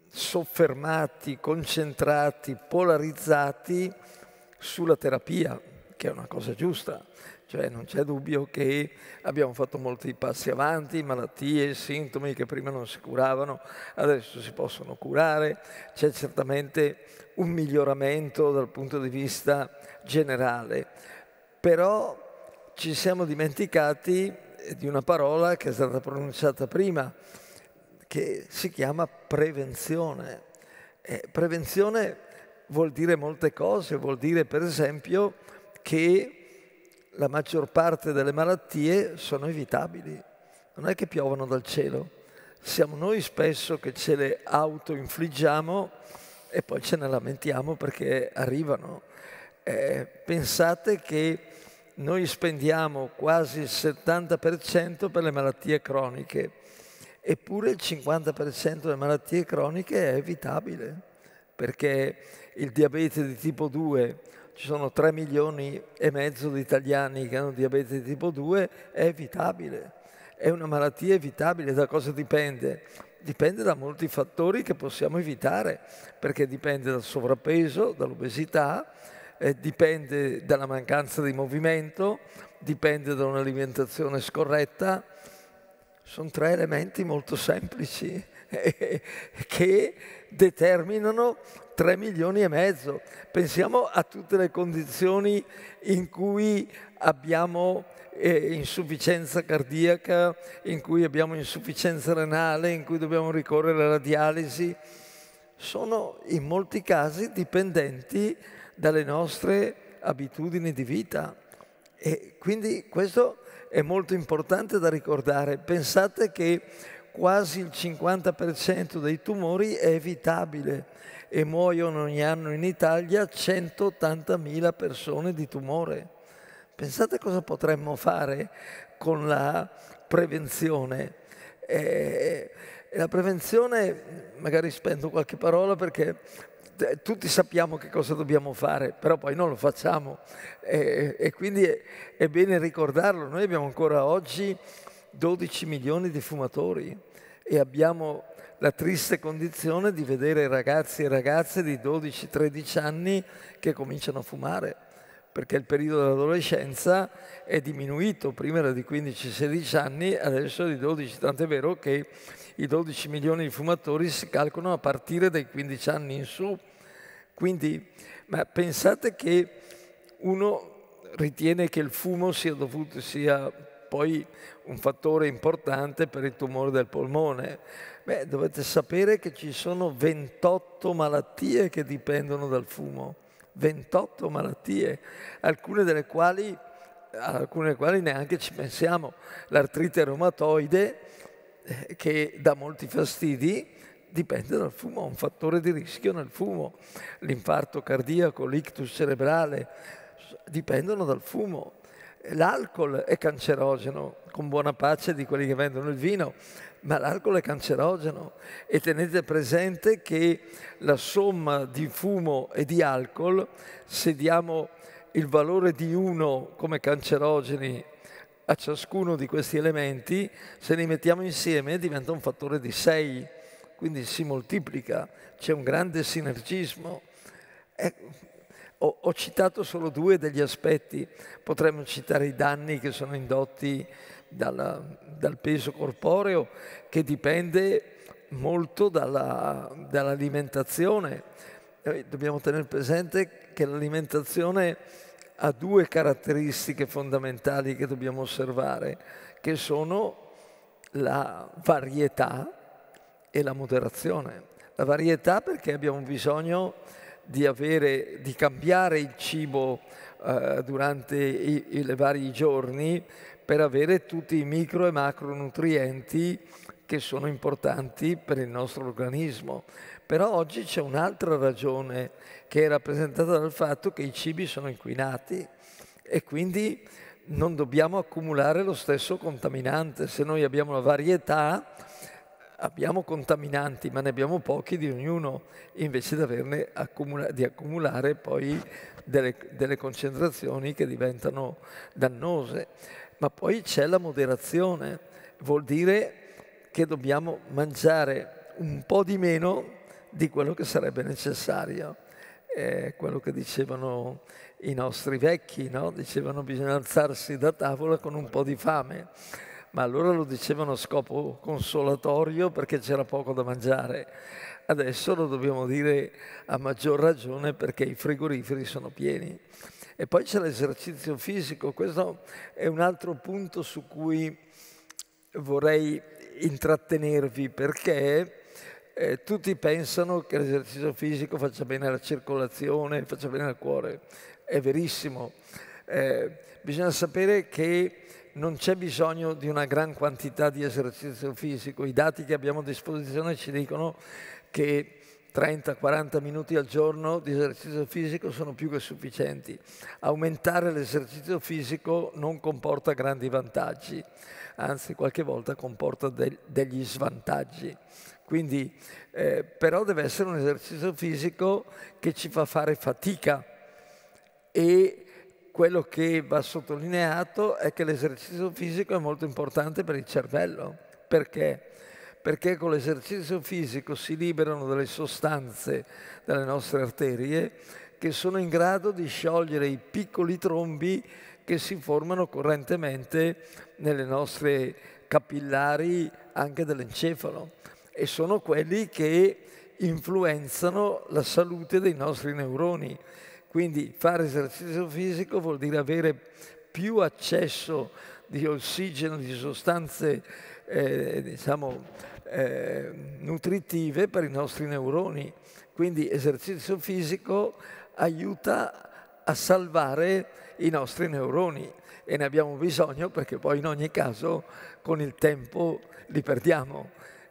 soffermati, concentrati, polarizzati sulla terapia, che è una cosa giusta. Cioè, non c'è dubbio che abbiamo fatto molti passi avanti, malattie, sintomi che prima non si curavano, adesso si possono curare. C'è certamente un miglioramento dal punto di vista generale. Però ci siamo dimenticati di una parola che è stata pronunciata prima, che si chiama prevenzione. Eh, prevenzione vuol dire molte cose, vuol dire per esempio che la maggior parte delle malattie sono evitabili, non è che piovano dal cielo. Siamo noi spesso che ce le autoinfliggiamo e poi ce ne lamentiamo perché arrivano. Eh, pensate che noi spendiamo quasi il settanta per cento per le malattie croniche, eppure il cinquanta per cento delle malattie croniche è evitabile, perché il diabete di tipo due, ci sono tre milioni e mezzo di italiani che hanno diabete di tipo due, è evitabile. È una malattia evitabile. Da cosa dipende? Dipende da molti fattori che possiamo evitare, perché dipende dal sovrappeso, dall'obesità, eh, dipende dalla mancanza di movimento, dipende da un'alimentazione scorretta. Sono tre elementi molto semplici eh, che determinano tre milioni e mezzo. Pensiamo a tutte le condizioni in cui abbiamo eh, insufficienza cardiaca, in cui abbiamo insufficienza renale, in cui dobbiamo ricorrere alla dialisi. Sono in molti casi dipendenti dalle nostre abitudini di vita. E quindi questo è molto importante da ricordare. Pensate che quasi il cinquanta per cento dei tumori è evitabile e muoiono ogni anno in Italia centottantamila persone di tumore. Pensate cosa potremmo fare con la prevenzione. Eh, la prevenzione, magari spendo qualche parola perché tutti sappiamo che cosa dobbiamo fare, però poi non lo facciamo eh, e quindi è, è bene ricordarlo. Noi abbiamo ancora oggi dodici milioni di fumatori e abbiamo la triste condizione di vedere ragazzi e ragazze di dodici tredici anni che cominciano a fumare, perché il periodo dell'adolescenza è diminuito, prima era di quindici sedici anni, adesso è di dodici, tant'è vero che i dodici milioni di fumatori si calcolano a partire dai quindici anni in su. Quindi, ma pensate che uno ritiene che il fumo sia dovuto, sia poi un fattore importante per il tumore del polmone. Beh, dovete sapere che ci sono ventotto malattie che dipendono dal fumo. ventotto malattie, alcune delle quali, alcune delle quali neanche ci pensiamo. L'artrite reumatoide, che dà molti fastidi, dipende dal fumo, è un fattore di rischio nel fumo. L'infarto cardiaco, l'ictus cerebrale, dipendono dal fumo. L'alcol è cancerogeno, con buona pace di quelli che vendono il vino, ma l'alcol è cancerogeno e tenete presente che la somma di fumo e di alcol, se diamo il valore di uno come cancerogeni a ciascuno di questi elementi, se li mettiamo insieme diventa un fattore di sei, quindi si moltiplica, c'è un grande sinergismo. Ecco. Ho, ho citato solo due degli aspetti, potremmo citare i danni che sono indotti dalla, dal peso corporeo, che dipende molto dalla, dall'alimentazione. Noi dobbiamo tenere presente che l'alimentazione ha due caratteristiche fondamentali che dobbiamo osservare, che sono la varietà e la moderazione. La varietà perché abbiamo bisogno di, avere, di cambiare il cibo eh, durante i, i, i vari giorni per avere tutti i micro e macronutrienti che sono importanti per il nostro organismo. Però oggi c'è un'altra ragione che è rappresentata dal fatto che i cibi sono inquinati e quindi non dobbiamo accumulare lo stesso contaminante. Se noi abbiamo la varietà, abbiamo contaminanti, ma ne abbiamo pochi di ognuno, invece di, averne accumula di accumulare poi delle, delle concentrazioni che diventano dannose. Ma poi c'è la moderazione, vuol dire che dobbiamo mangiare un po' di meno di quello che sarebbe necessario. È quello che dicevano i nostri vecchi, no? Dicevano bisogna alzarsi da tavola con un po' di fame. Ma allora lo dicevano a scopo consolatorio perché c'era poco da mangiare. Adesso lo dobbiamo dire a maggior ragione perché i frigoriferi sono pieni. E poi c'è l'esercizio fisico. Questo è un altro punto su cui vorrei intrattenervi perché eh, tutti pensano che l'esercizio fisico faccia bene alla circolazione, faccia bene al cuore. È verissimo. Eh, bisogna sapere che non c'è bisogno di una gran quantità di esercizio fisico. I dati che abbiamo a disposizione ci dicono che trenta quaranta minuti al giorno di esercizio fisico sono più che sufficienti. Aumentare l'esercizio fisico non comporta grandi vantaggi, anzi qualche volta comporta de- degli svantaggi. Quindi, eh, però deve essere un esercizio fisico che ci fa fare fatica e quello che va sottolineato è che l'esercizio fisico è molto importante per il cervello. Perché? Perché con l'esercizio fisico si liberano delle sostanze dalle nostre arterie che sono in grado di sciogliere i piccoli trombi che si formano correntemente nelle nostre capillari anche dell'encefalo, e sono quelli che influenzano la salute dei nostri neuroni. Quindi fare esercizio fisico vuol dire avere più accesso di ossigeno, di sostanze eh, diciamo, eh, nutritive per i nostri neuroni. Quindi esercizio fisico aiuta a salvare i nostri neuroni, e ne abbiamo bisogno, perché poi in ogni caso con il tempo li perdiamo.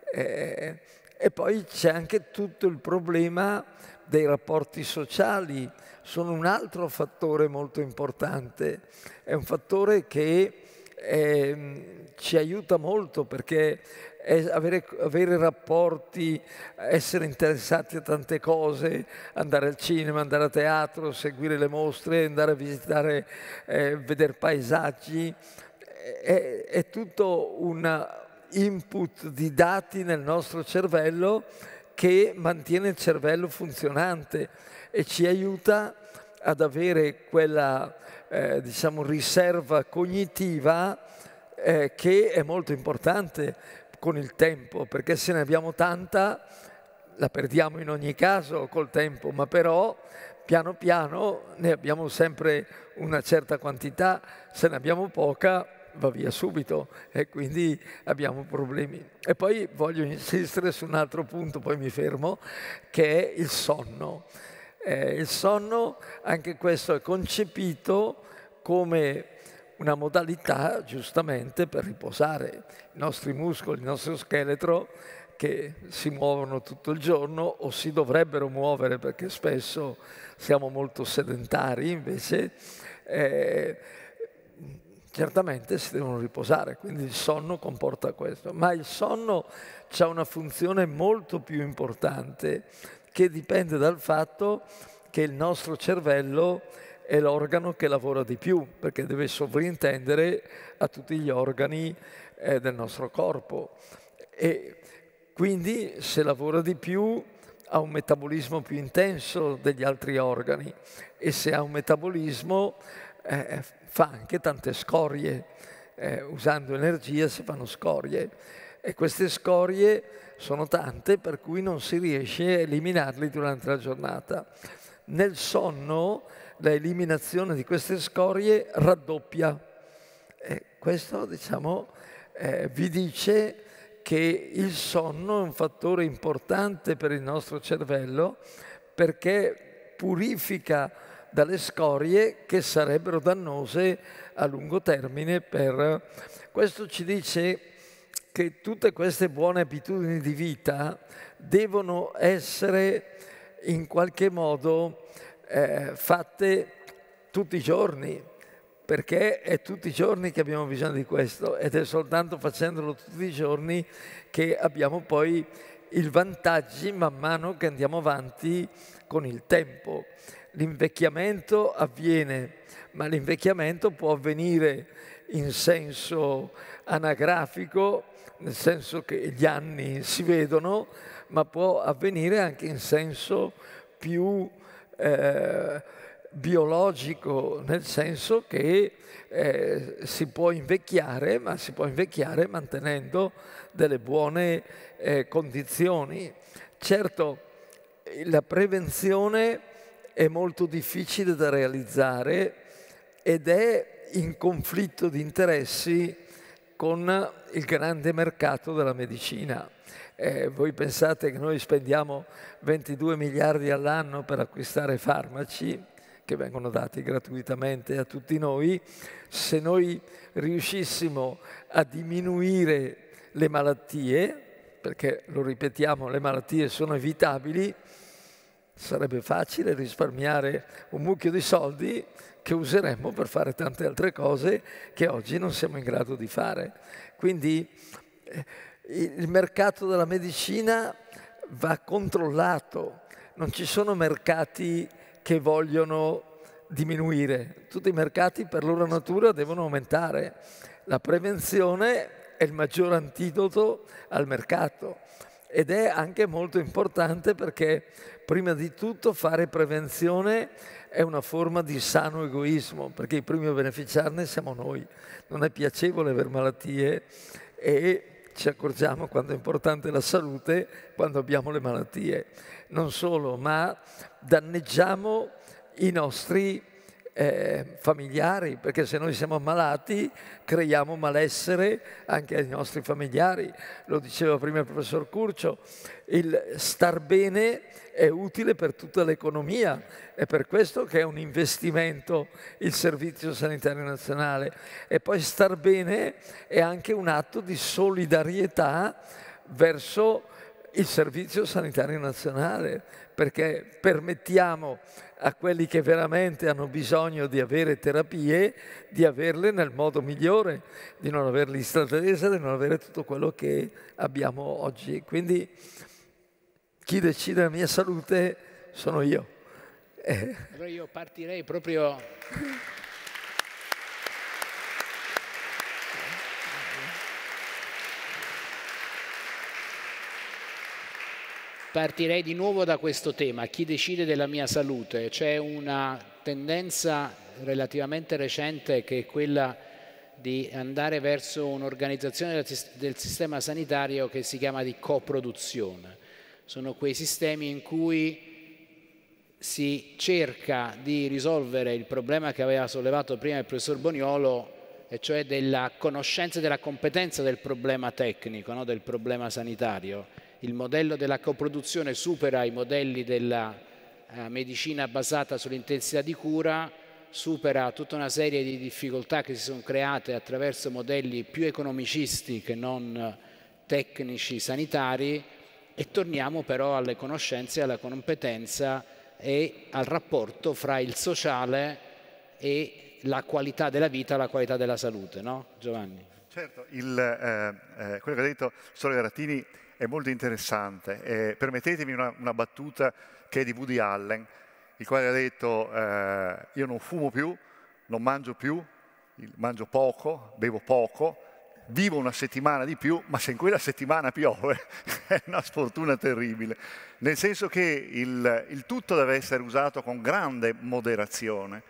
Eh, e poi c'è anche tutto il problema dei rapporti sociali, sono un altro fattore molto importante, è un fattore che eh, ci aiuta molto, perché avere, avere rapporti, essere interessati a tante cose, andare al cinema, andare a teatro, seguire le mostre, andare a visitare, eh, vedere paesaggi, è, è tutto un input di dati nel nostro cervello che mantiene il cervello funzionante e ci aiuta ad avere quella eh, diciamo, riserva cognitiva eh, che è molto importante con il tempo, perché se ne abbiamo tanta la perdiamo in ogni caso col tempo, ma però piano piano ne abbiamo sempre una certa quantità, se ne abbiamo poca va via subito e quindi abbiamo problemi. E poi voglio insistere su un altro punto, poi mi fermo, che è il sonno. Eh, il sonno, anche questo è concepito come una modalità, giustamente, per riposare i nostri muscoli, il nostro scheletro, che si muovono tutto il giorno o si dovrebbero muovere, perché spesso siamo molto sedentari invece, eh, certamente si devono riposare, quindi il sonno comporta questo. Ma il sonno ha una funzione molto più importante, che dipende dal fatto che il nostro cervello è l'organo che lavora di più, perché deve sovrintendere a tutti gli organi eh, del nostro corpo. E quindi se lavora di più ha un metabolismo più intenso degli altri organi, e se ha un metabolismo eh, fa anche tante scorie, eh, usando energia si fanno scorie, e queste scorie sono tante per cui non si riesce a eliminarli durante la giornata. Nel sonno la eliminazione di queste scorie raddoppia, e questo diciamo eh, vi dice che il sonno è un fattore importante per il nostro cervello, perché purifica dalle scorie che sarebbero dannose a lungo termine. Per... Questo ci dice che tutte queste buone abitudini di vita devono essere in qualche modo eh, fatte tutti i giorni, perché è tutti i giorni che abbiamo bisogno di questo, ed è soltanto facendolo tutti i giorni che abbiamo poi i vantaggi man mano che andiamo avanti con il tempo. L'invecchiamento avviene, ma l'invecchiamento può avvenire in senso anagrafico, nel senso che gli anni si vedono, ma può avvenire anche in senso più eh, biologico, nel senso che eh, si può invecchiare, ma si può invecchiare mantenendo delle buone eh, condizioni. Certo, la prevenzione è molto difficile da realizzare ed è in conflitto di interessi con il grande mercato della medicina. Eh, voi pensate che noi spendiamo ventidue miliardi all'anno per acquistare farmaci che vengono dati gratuitamente a tutti noi. Se noi riuscissimo a diminuire le malattie, perché lo ripetiamo, le malattie sono evitabili, sarebbe facile risparmiare un mucchio di soldi che useremmo per fare tante altre cose che oggi non siamo in grado di fare. Quindi il mercato della medicina va controllato, non ci sono mercati che vogliono diminuire, tutti i mercati per loro natura devono aumentare. La prevenzione è il maggior antidoto al mercato. ed è anche molto importante perché prima di tutto fare prevenzione è una forma di sano egoismo, perché i primi a beneficiarne siamo noi. Non è piacevole avere malattie e ci accorgiamo quanto è importante la salute quando abbiamo le malattie. Non solo, ma danneggiamo i nostri eh, familiari, perché se noi siamo malati creiamo malessere anche ai nostri familiari. Lo diceva prima il professor Curcio, il star bene è utile per tutta l'economia, è per questo che è un investimento il Servizio Sanitario Nazionale. E poi star bene è anche un atto di solidarietà verso il Servizio Sanitario Nazionale, perché permettiamo a quelli che veramente hanno bisogno di avere terapie di averle nel modo migliore, di non avere lista d'attesa, di non avere tutto quello che abbiamo oggi. Quindi chi decide la mia salute sono io. Allora io partirei proprio... Partirei di nuovo da questo tema, chi decide della mia salute. C'è una tendenza relativamente recente che è quella di andare verso un'organizzazione del sistema sanitario che si chiama di coproduzione. Sono quei sistemi in cui si cerca di risolvere il problema che aveva sollevato prima il professor Boniolo, e cioè della conoscenza e della competenza del problema tecnico, no? Del problema sanitario. Il modello della coproduzione supera i modelli della eh, medicina basata sull'intensità di cura, supera tutta una serie di difficoltà che si sono create attraverso modelli più economicisti che non tecnici sanitari, e torniamo però alle conoscenze, alla competenza e al rapporto fra il sociale e la qualità della vita, la qualità della salute, no Giovanni? Certo, il, eh, eh, quello che ha detto il professor Garattini è molto interessante. Eh, permettetemi una, una battuta che è di Woody Allen, il quale ha detto eh, io non fumo più, non mangio più, mangio poco, bevo poco, vivo una settimana di più, ma se in quella settimana piove è una sfortuna terribile. Nel senso che il, il tutto deve essere usato con grande moderazione.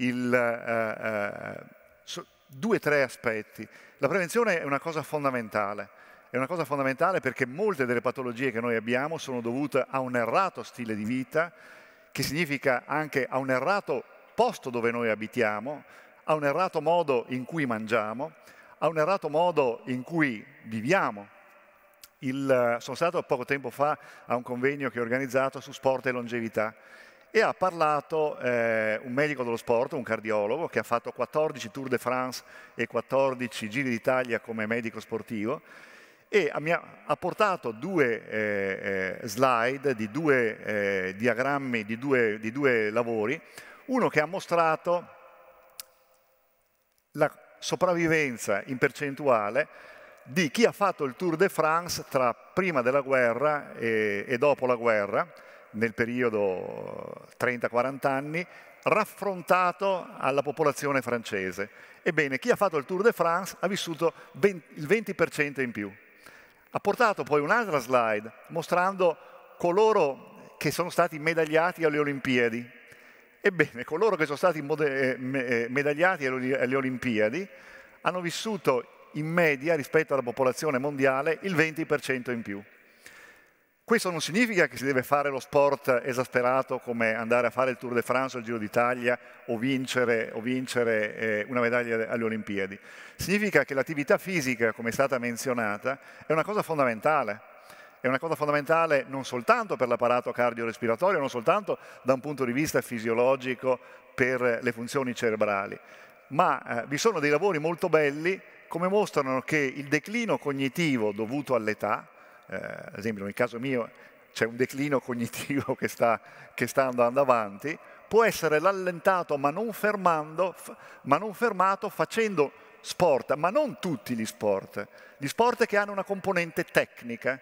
Il, eh, eh, so, due o tre aspetti. La prevenzione è una cosa fondamentale. È una cosa fondamentale perché molte delle patologie che noi abbiamo sono dovute a un errato stile di vita, che significa anche a un errato posto dove noi abitiamo, a un errato modo in cui mangiamo, a un errato modo in cui viviamo. Il, sono stato poco tempo fa a un convegno che ho organizzato su sport e longevità, e ha parlato eh, un medico dello sport, un cardiologo, che ha fatto quattordici Tour de France e quattordici Giri d'Italia come medico sportivo, e mi ha portato due eh, slide di due eh, diagrammi, di due, di due lavori, uno che ha mostrato la sopravvivenza in percentuale di chi ha fatto il Tour de France tra prima della guerra e, e dopo la guerra, nel periodo trenta quaranta anni, raffrontato alla popolazione francese. Ebbene, chi ha fatto il Tour de France ha vissuto il venti per cento in più. Ha portato poi un'altra slide mostrando coloro che sono stati medagliati alle Olimpiadi. Ebbene, coloro che sono stati medagliati alle Olimpiadi hanno vissuto in media rispetto alla popolazione mondiale il venti per cento in più. Questo non significa che si deve fare lo sport esasperato come andare a fare il Tour de France o il Giro d'Italia o vincere, o vincere eh, una medaglia alle Olimpiadi. Significa che l'attività fisica, come è stata menzionata, è una cosa fondamentale. È una cosa fondamentale non soltanto per l'apparato cardiorespiratorio, non soltanto da un punto di vista fisiologico per le funzioni cerebrali, ma eh, vi sono dei lavori molto belli come mostrano che il declino cognitivo dovuto all'età, Eh, ad esempio nel caso mio c'è un declino cognitivo che sta, che sta andando avanti, può essere rallentato ma non, fermando, ma non fermato facendo sport, ma non tutti gli sport, gli sport che hanno una componente tecnica,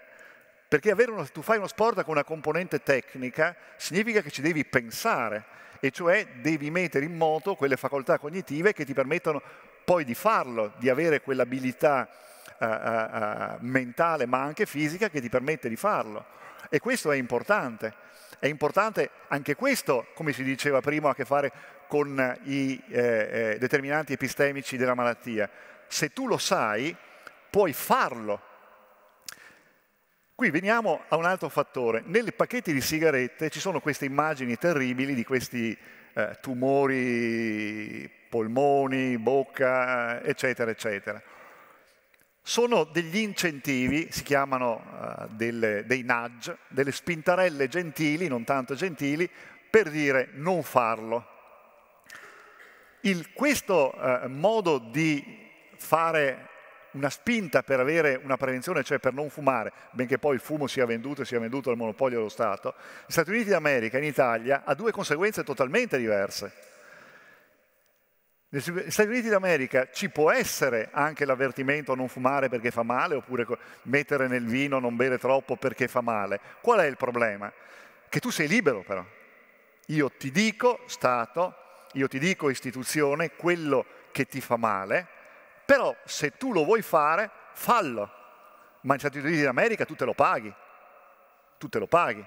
perché avere uno, tu fai uno sport con una componente tecnica significa che ci devi pensare, e cioè devi mettere in moto quelle facoltà cognitive che ti permettono poi di farlo, di avere quell'abilità eh, eh, mentale ma anche fisica che ti permette di farlo. E questo è importante. È importante anche questo, come si diceva prima, ha a che fare con i eh, determinanti epistemici della malattia. Se tu lo sai, puoi farlo. Qui veniamo a un altro fattore. Nei pacchetti di sigarette ci sono queste immagini terribili di questi eh, tumori, polmoni, bocca, eccetera, eccetera. Sono degli incentivi, si chiamano uh, delle, dei nudge, delle spintarelle gentili, non tanto gentili, per dire non farlo. Il, questo uh, modo di fare una spinta per avere una prevenzione, cioè per non fumare, benché poi il fumo sia venduto e sia venduto al monopolio dello Stato, negli Stati Uniti d'America e in Italia ha due conseguenze totalmente diverse. Negli Stati Uniti d'America ci può essere anche l'avvertimento a non fumare perché fa male, oppure mettere nel vino, non bere troppo perché fa male. Qual è il problema? Che tu sei libero però. Io ti dico, Stato, io ti dico, istituzione, quello che ti fa male, però se tu lo vuoi fare, fallo. Ma negli Stati Uniti d'America tu te lo paghi. Tu te lo paghi.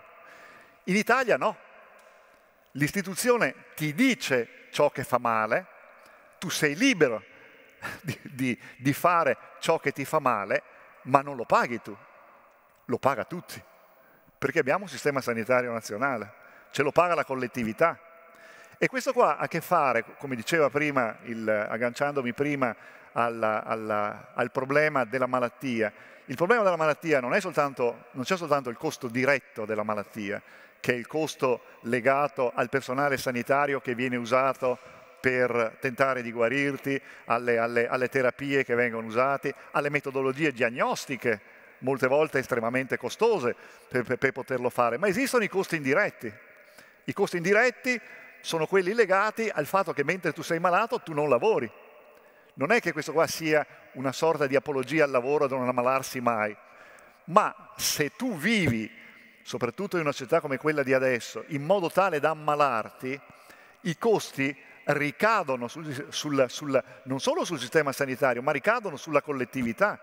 In Italia no. L'istituzione ti dice ciò che fa male, tu sei libero di, di, di fare ciò che ti fa male, ma non lo paghi tu, lo paga tutti, perché abbiamo un sistema sanitario nazionale, ce lo paga la collettività. E questo qua ha a che fare, come diceva prima, il, agganciandomi prima alla, alla, al problema della malattia. Il problema della malattia non è soltanto, non c'è soltanto il costo diretto della malattia, che è il costo legato al personale sanitario che viene usato per tentare di guarirti, alle, alle, alle terapie che vengono usate, alle metodologie diagnostiche, molte volte estremamente costose per, per, per poterlo fare. Ma esistono i costi indiretti. I costi indiretti sono quelli legati al fatto che mentre tu sei malato tu non lavori. Non è che questo qua sia una sorta di apologia al lavoro da non ammalarsi mai, ma se tu vivi, soprattutto in una città come quella di adesso, in modo tale da ammalarti, i costi ricadono sul, sul, sul, non solo sul sistema sanitario, ma ricadono sulla collettività.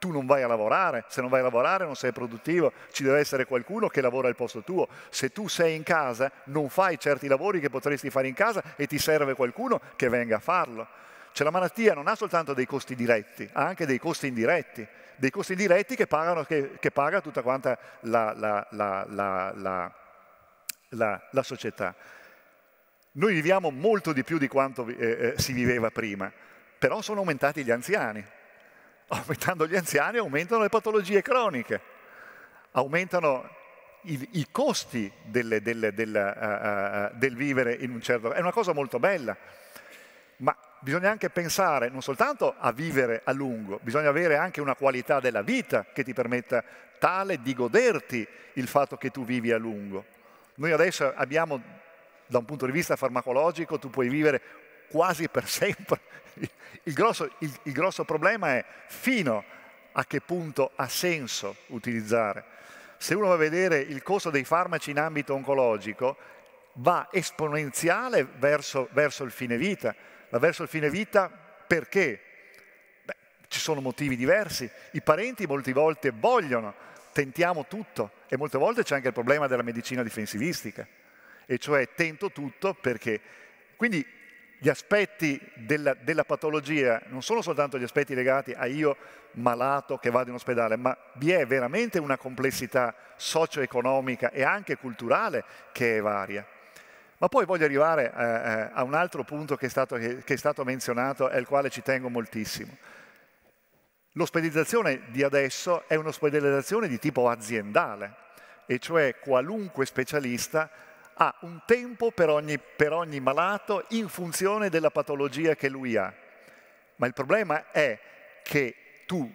Tu non vai a lavorare, se non vai a lavorare non sei produttivo, ci deve essere qualcuno che lavora al posto tuo. Se tu sei in casa, non fai certi lavori che potresti fare in casa e ti serve qualcuno che venga a farlo. Cioè la malattia non ha soltanto dei costi diretti, ha anche dei costi indiretti, dei costi indiretti che, pagano, che, che paga tutta quanta la, la, la, la, la, la, la società. Noi viviamo molto di più di quanto eh, si viveva prima, però sono aumentati gli anziani. Aumentando gli anziani aumentano le patologie croniche, aumentano i, i costi delle, delle, della, uh, uh, del vivere in un certo... È una cosa molto bella, ma bisogna anche pensare non soltanto a vivere a lungo, bisogna avere anche una qualità della vita che ti permetta tale di goderti il fatto che tu vivi a lungo. Noi adesso abbiamo... Da un punto di vista farmacologico tu puoi vivere quasi per sempre. Il grosso, il, il grosso problema è fino a che punto ha senso utilizzare. Se uno va a vedere il costo dei farmaci in ambito oncologico, va esponenziale verso, verso il fine vita. Va verso il fine vita perché? Beh, ci sono motivi diversi. I parenti molte volte vogliono, tentiamo tutto, e molte volte c'è anche il problema della medicina difensivistica. E cioè tento tutto perché... Quindi gli aspetti della, della patologia non sono soltanto gli aspetti legati a io malato che vado in ospedale, ma vi è veramente una complessità socio-economica e anche culturale che è varia. Ma poi voglio arrivare eh, a un altro punto che è stato, che è stato menzionato e al quale ci tengo moltissimo. L'ospedalizzazione di adesso è un'ospedalizzazione di tipo aziendale, e cioè qualunque specialista ha ah, un tempo per ogni, per ogni malato in funzione della patologia che lui ha. Ma il problema è che tu,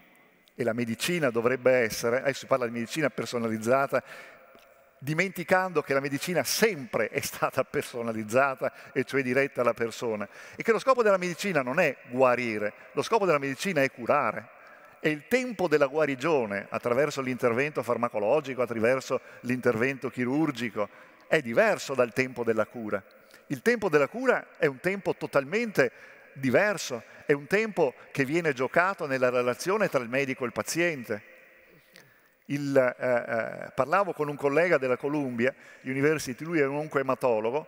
e la medicina dovrebbe essere, adesso si parla di medicina personalizzata, dimenticando che la medicina sempre è stata personalizzata, e cioè diretta alla persona, e che lo scopo della medicina non è guarire, lo scopo della medicina è curare. E il tempo della guarigione attraverso l'intervento farmacologico, attraverso l'intervento chirurgico, è diverso dal tempo della cura. Il tempo della cura è un tempo totalmente diverso, è un tempo che viene giocato nella relazione tra il medico e il paziente. Il, eh, eh, parlavo con un collega della Columbia University, lui è un oncoematologo,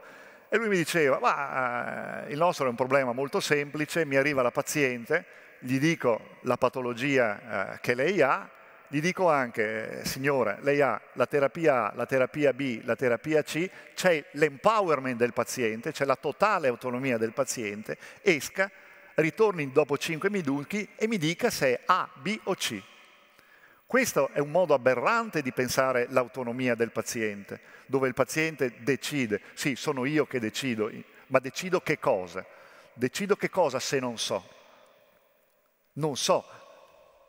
e lui mi diceva, ma eh, il nostro è un problema molto semplice, mi arriva la paziente, gli dico la patologia eh, che lei ha, gli dico anche, eh, signora, lei ha la terapia A, la terapia B, la terapia C, c'è l'empowerment del paziente, c'è la totale autonomia del paziente, esca, ritorni dopo cinque minuti e mi dica se è A, B o C. Questo è un modo aberrante di pensare l'autonomia del paziente, dove il paziente decide, sì, sono io che decido, ma decido che cosa? Decido che cosa se non so? Non so.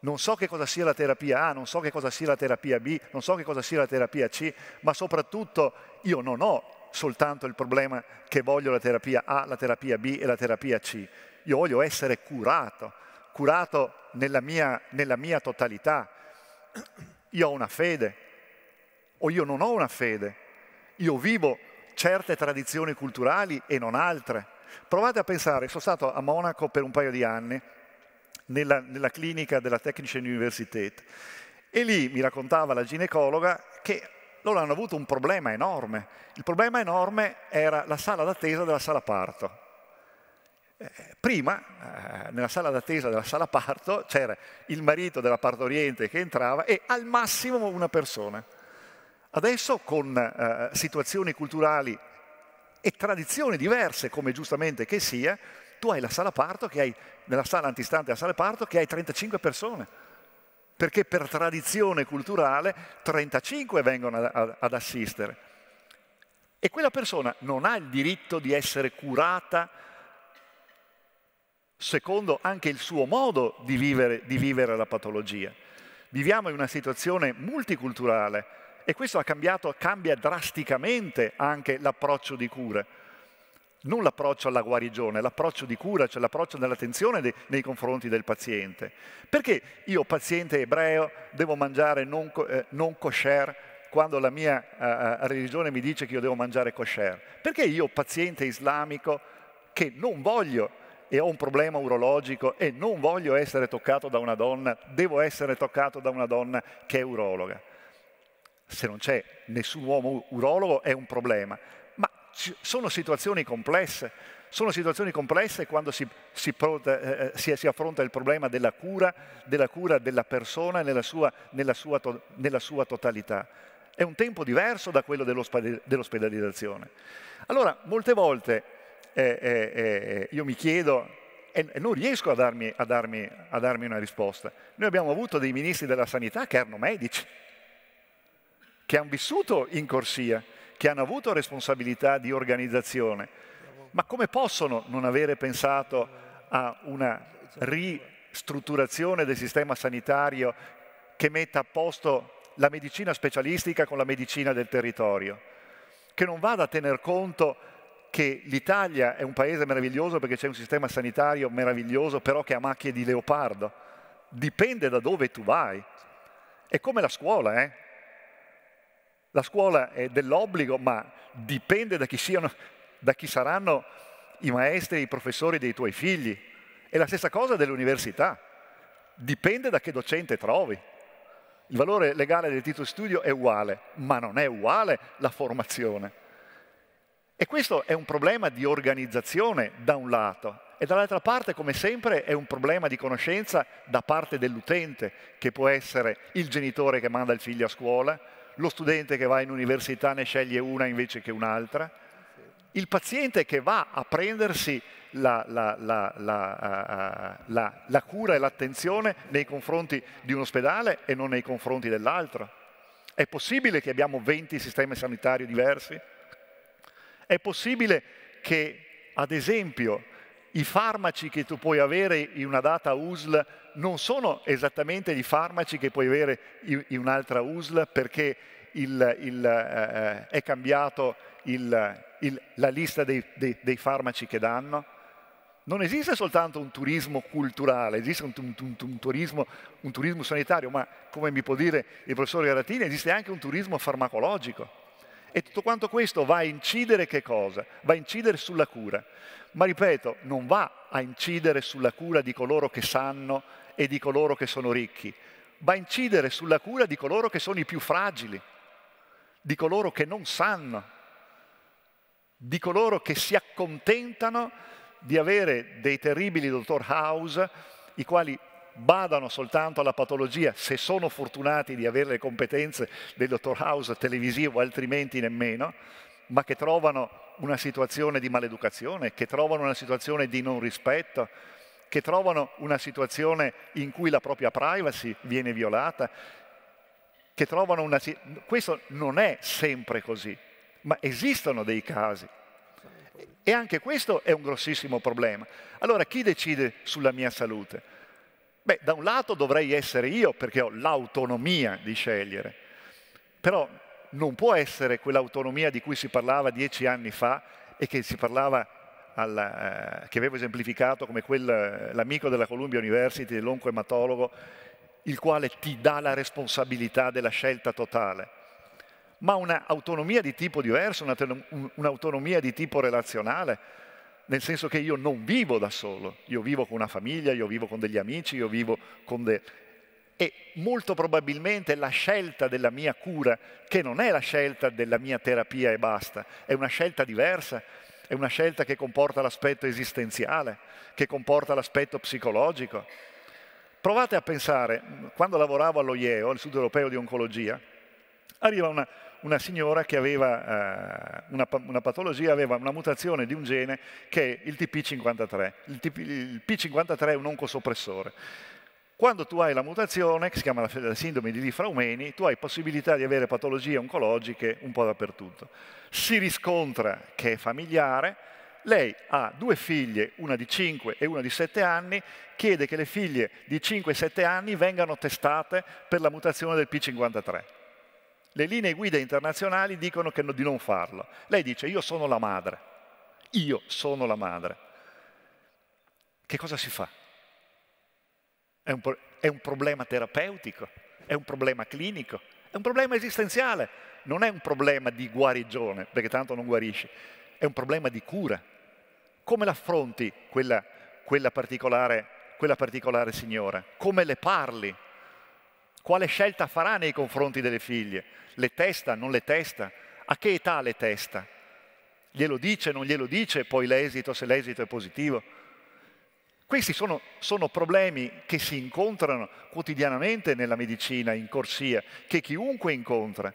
Non so che cosa sia la terapia A, non so che cosa sia la terapia B, non so che cosa sia la terapia C, ma soprattutto io non ho soltanto il problema che voglio la terapia A, la terapia B e la terapia C. Io voglio essere curato, curato nella mia, nella mia totalità. Io ho una fede, o io non ho una fede, io vivo certe tradizioni culturali e non altre. Provate a pensare, sono stato a Monaco per un paio di anni, nella, nella clinica della Technische Universität, e lì mi raccontava la ginecologa che loro hanno avuto un problema enorme. Il problema enorme era la sala d'attesa della sala parto. Prima, nella sala d'attesa della sala parto, c'era il marito della partoriente che entrava e al massimo una persona. Adesso, con eh, situazioni culturali e tradizioni diverse, come giustamente che sia, tu hai la sala parto che hai, nella sala antistante alla sala parto, che hai trentacinque persone. Perché per tradizione culturale trentacinque vengono a, a, ad assistere. E quella persona non ha il diritto di essere curata secondo anche il suo modo di vivere, di vivere la patologia. Viviamo in una situazione multiculturale e questo ha cambiato, cambia drasticamente anche l'approccio di cura. Non l'approccio alla guarigione, l'approccio di cura, cioè l'approccio dell'attenzione de, nei confronti del paziente. Perché io, paziente ebreo, devo mangiare non, eh, non kosher quando la mia eh, religione mi dice che io devo mangiare kosher? Perché io, paziente islamico, che non voglio e ho un problema urologico e non voglio essere toccato da una donna, devo essere toccato da una donna che è urologa? Se non c'è nessun uomo urologo è un problema. Ma sono situazioni complesse, sono situazioni complesse quando si, si, eh, si, si affronta il problema della cura, della cura della persona nella sua, nella sua, to nella sua totalità. È un tempo diverso da quello dell'ospedalizzazione. Allora, molte volte Eh, eh, eh, io mi chiedo e eh, non riesco a darmi, a, darmi, a darmi una risposta. Noi abbiamo avuto dei ministri della sanità che erano medici, che hanno vissuto in corsia, che hanno avuto responsabilità di organizzazione, ma come possono non avere pensato a una ristrutturazione del sistema sanitario che metta a posto la medicina specialistica con la medicina del territorio, che non vada a tener conto che l'Italia è un paese meraviglioso perché c'è un sistema sanitario meraviglioso, però che ha macchie di leopardo. Dipende da dove tu vai. È come la scuola, eh? La scuola è dell'obbligo, ma dipende da chi siano, da chi saranno i maestri, i professori dei tuoi figli. È la stessa cosa dell'università. Dipende da che docente trovi. Il valore legale del titolo di studio è uguale, ma non è uguale la formazione. E questo è un problema di organizzazione da un lato e dall'altra parte, come sempre, è un problema di conoscenza da parte dell'utente, che può essere il genitore che manda il figlio a scuola, lo studente che va in università ne sceglie una invece che un'altra, il paziente che va a prendersi la, la, la, la, la, la cura e l'attenzione nei confronti di un ospedale e non nei confronti dell'altro. È possibile che abbiamo venti sistemi sanitari diversi? È possibile che, ad esempio, i farmaci che tu puoi avere in una data U S L non sono esattamente i farmaci che puoi avere in un'altra U S L perché il, il, eh, è cambiato il, il, la lista dei, dei, dei farmaci che danno? Non esiste soltanto un turismo culturale, esiste un, un, un, un, turismo, un turismo sanitario, ma, come mi può dire il professor Garattini, esiste anche un turismo farmacologico. E tutto quanto questo va a incidere che cosa? Va a incidere sulla cura. Ma ripeto, non va a incidere sulla cura di coloro che sanno e di coloro che sono ricchi. Va a incidere sulla cura di coloro che sono i più fragili, di coloro che non sanno, di coloro che si accontentano di avere dei terribili dottor House, i quali badano soltanto alla patologia, se sono fortunati di avere le competenze del dottor House televisivo, altrimenti nemmeno, ma che trovano una situazione di maleducazione, che trovano una situazione di non rispetto, che trovano una situazione in cui la propria privacy viene violata, che trovano una... Questo non è sempre così, ma esistono dei casi. E anche questo è un grossissimo problema. Allora, chi decide sulla mia salute? Beh, da un lato dovrei essere io, perché ho l'autonomia di scegliere, però non può essere quell'autonomia di cui si parlava dieci anni fa e che si parlava, alla, eh, che avevo esemplificato come l'amico della Columbia University, dell'oncoematologo, il quale ti dà la responsabilità della scelta totale. Ma un'autonomia di tipo diverso, un'autonomia di tipo relazionale, nel senso che io non vivo da solo, io vivo con una famiglia, io vivo con degli amici, io vivo con dei... E molto probabilmente la scelta della mia cura, che non è la scelta della mia terapia e basta, è una scelta diversa, è una scelta che comporta l'aspetto esistenziale, che comporta l'aspetto psicologico. Provate a pensare, quando lavoravo allo I E O, l'Istituto Europeo di Oncologia, arriva una... una signora che aveva eh, una, una patologia, aveva una mutazione di un gene che è il T P cinquantatré. Il T P cinquantatré è un oncosoppressore. Quando tu hai la mutazione, che si chiama la, la sindrome di Li-Fraumeni, tu hai possibilità di avere patologie oncologiche un po' dappertutto. Si riscontra che è familiare, lei ha due figlie, una di cinque e una di sette anni, chiede che le figlie di cinque e sette anni vengano testate per la mutazione del P cinquantatré. Le linee guida internazionali dicono che no, di non farlo. Lei dice, io sono la madre. Io sono la madre. Che cosa si fa? È un, è un problema terapeutico, è un problema clinico, è un problema esistenziale. Non è un problema di guarigione, perché tanto non guarisci. È un problema di cura. Come l'affronti quella, quella, particolare, quella particolare signora? Come le parli? Quale scelta farà nei confronti delle figlie? Le testa, non le testa? A che età le testa? Glielo dice, non glielo dice, poi l'esito, se l'esito è positivo? Questi sono, sono problemi che si incontrano quotidianamente nella medicina, in corsia, che chiunque incontra,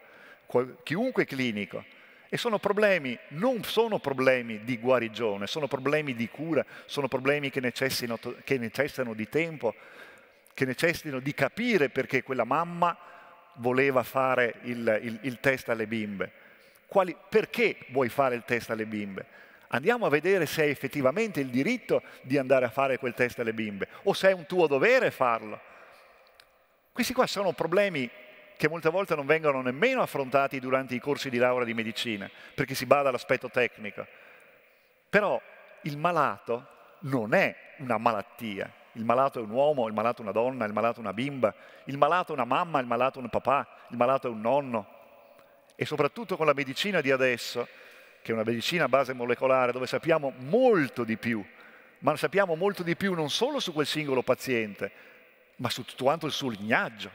chiunque clinico. E sono problemi, non sono problemi di guarigione, sono problemi di cura, sono problemi che necessitano, che necessitano di tempo, che necessitano di capire perché quella mamma voleva fare il, il, il test alle bimbe. Quali, perché vuoi fare il test alle bimbe? Andiamo a vedere se hai effettivamente il diritto di andare a fare quel test alle bimbe o se è un tuo dovere farlo. Questi qua sono problemi che molte volte non vengono nemmeno affrontati durante i corsi di laurea di medicina, perché si bada all'aspetto tecnico. Però il malato non è una malattia. Il malato è un uomo, il malato è una donna, il malato è una bimba, il malato è una mamma, il malato è un papà, il malato è un nonno. E soprattutto con la medicina di adesso, che è una medicina a base molecolare, dove sappiamo molto di più, ma sappiamo molto di più non solo su quel singolo paziente, ma su tutto quanto il suo lignaggio.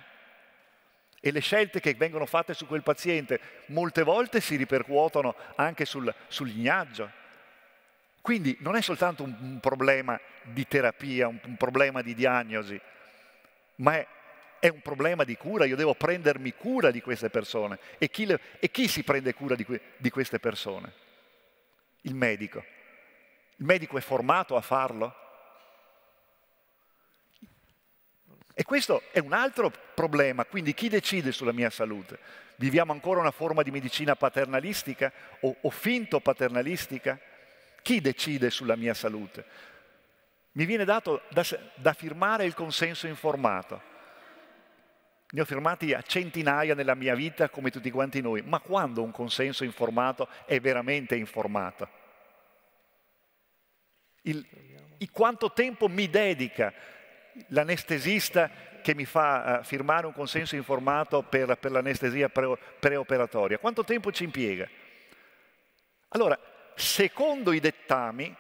E le scelte che vengono fatte su quel paziente molte volte si ripercuotono anche sul, sul lignaggio. Quindi non è soltanto un problema di terapia, un problema di diagnosi, ma è, è un problema di cura. Io devo prendermi cura di queste persone. E chi, le, e chi si prende cura di, que, di queste persone? Il medico. Il medico è formato a farlo? E questo è un altro problema. Quindi chi decide sulla mia salute? Viviamo ancora una forma di medicina paternalistica o, o finto paternalistica? Chi decide sulla mia salute? Mi viene dato da, da firmare il consenso informato. Ne ho firmati a centinaia nella mia vita, come tutti quanti noi. Ma quando un consenso informato è veramente informato? Il, il quanto tempo mi dedica l'anestesista che mi fa eh, firmare un consenso informato per, per l'anestesia pre, preoperatoria? Quanto tempo ci impiega? Allora, secondo i dettami,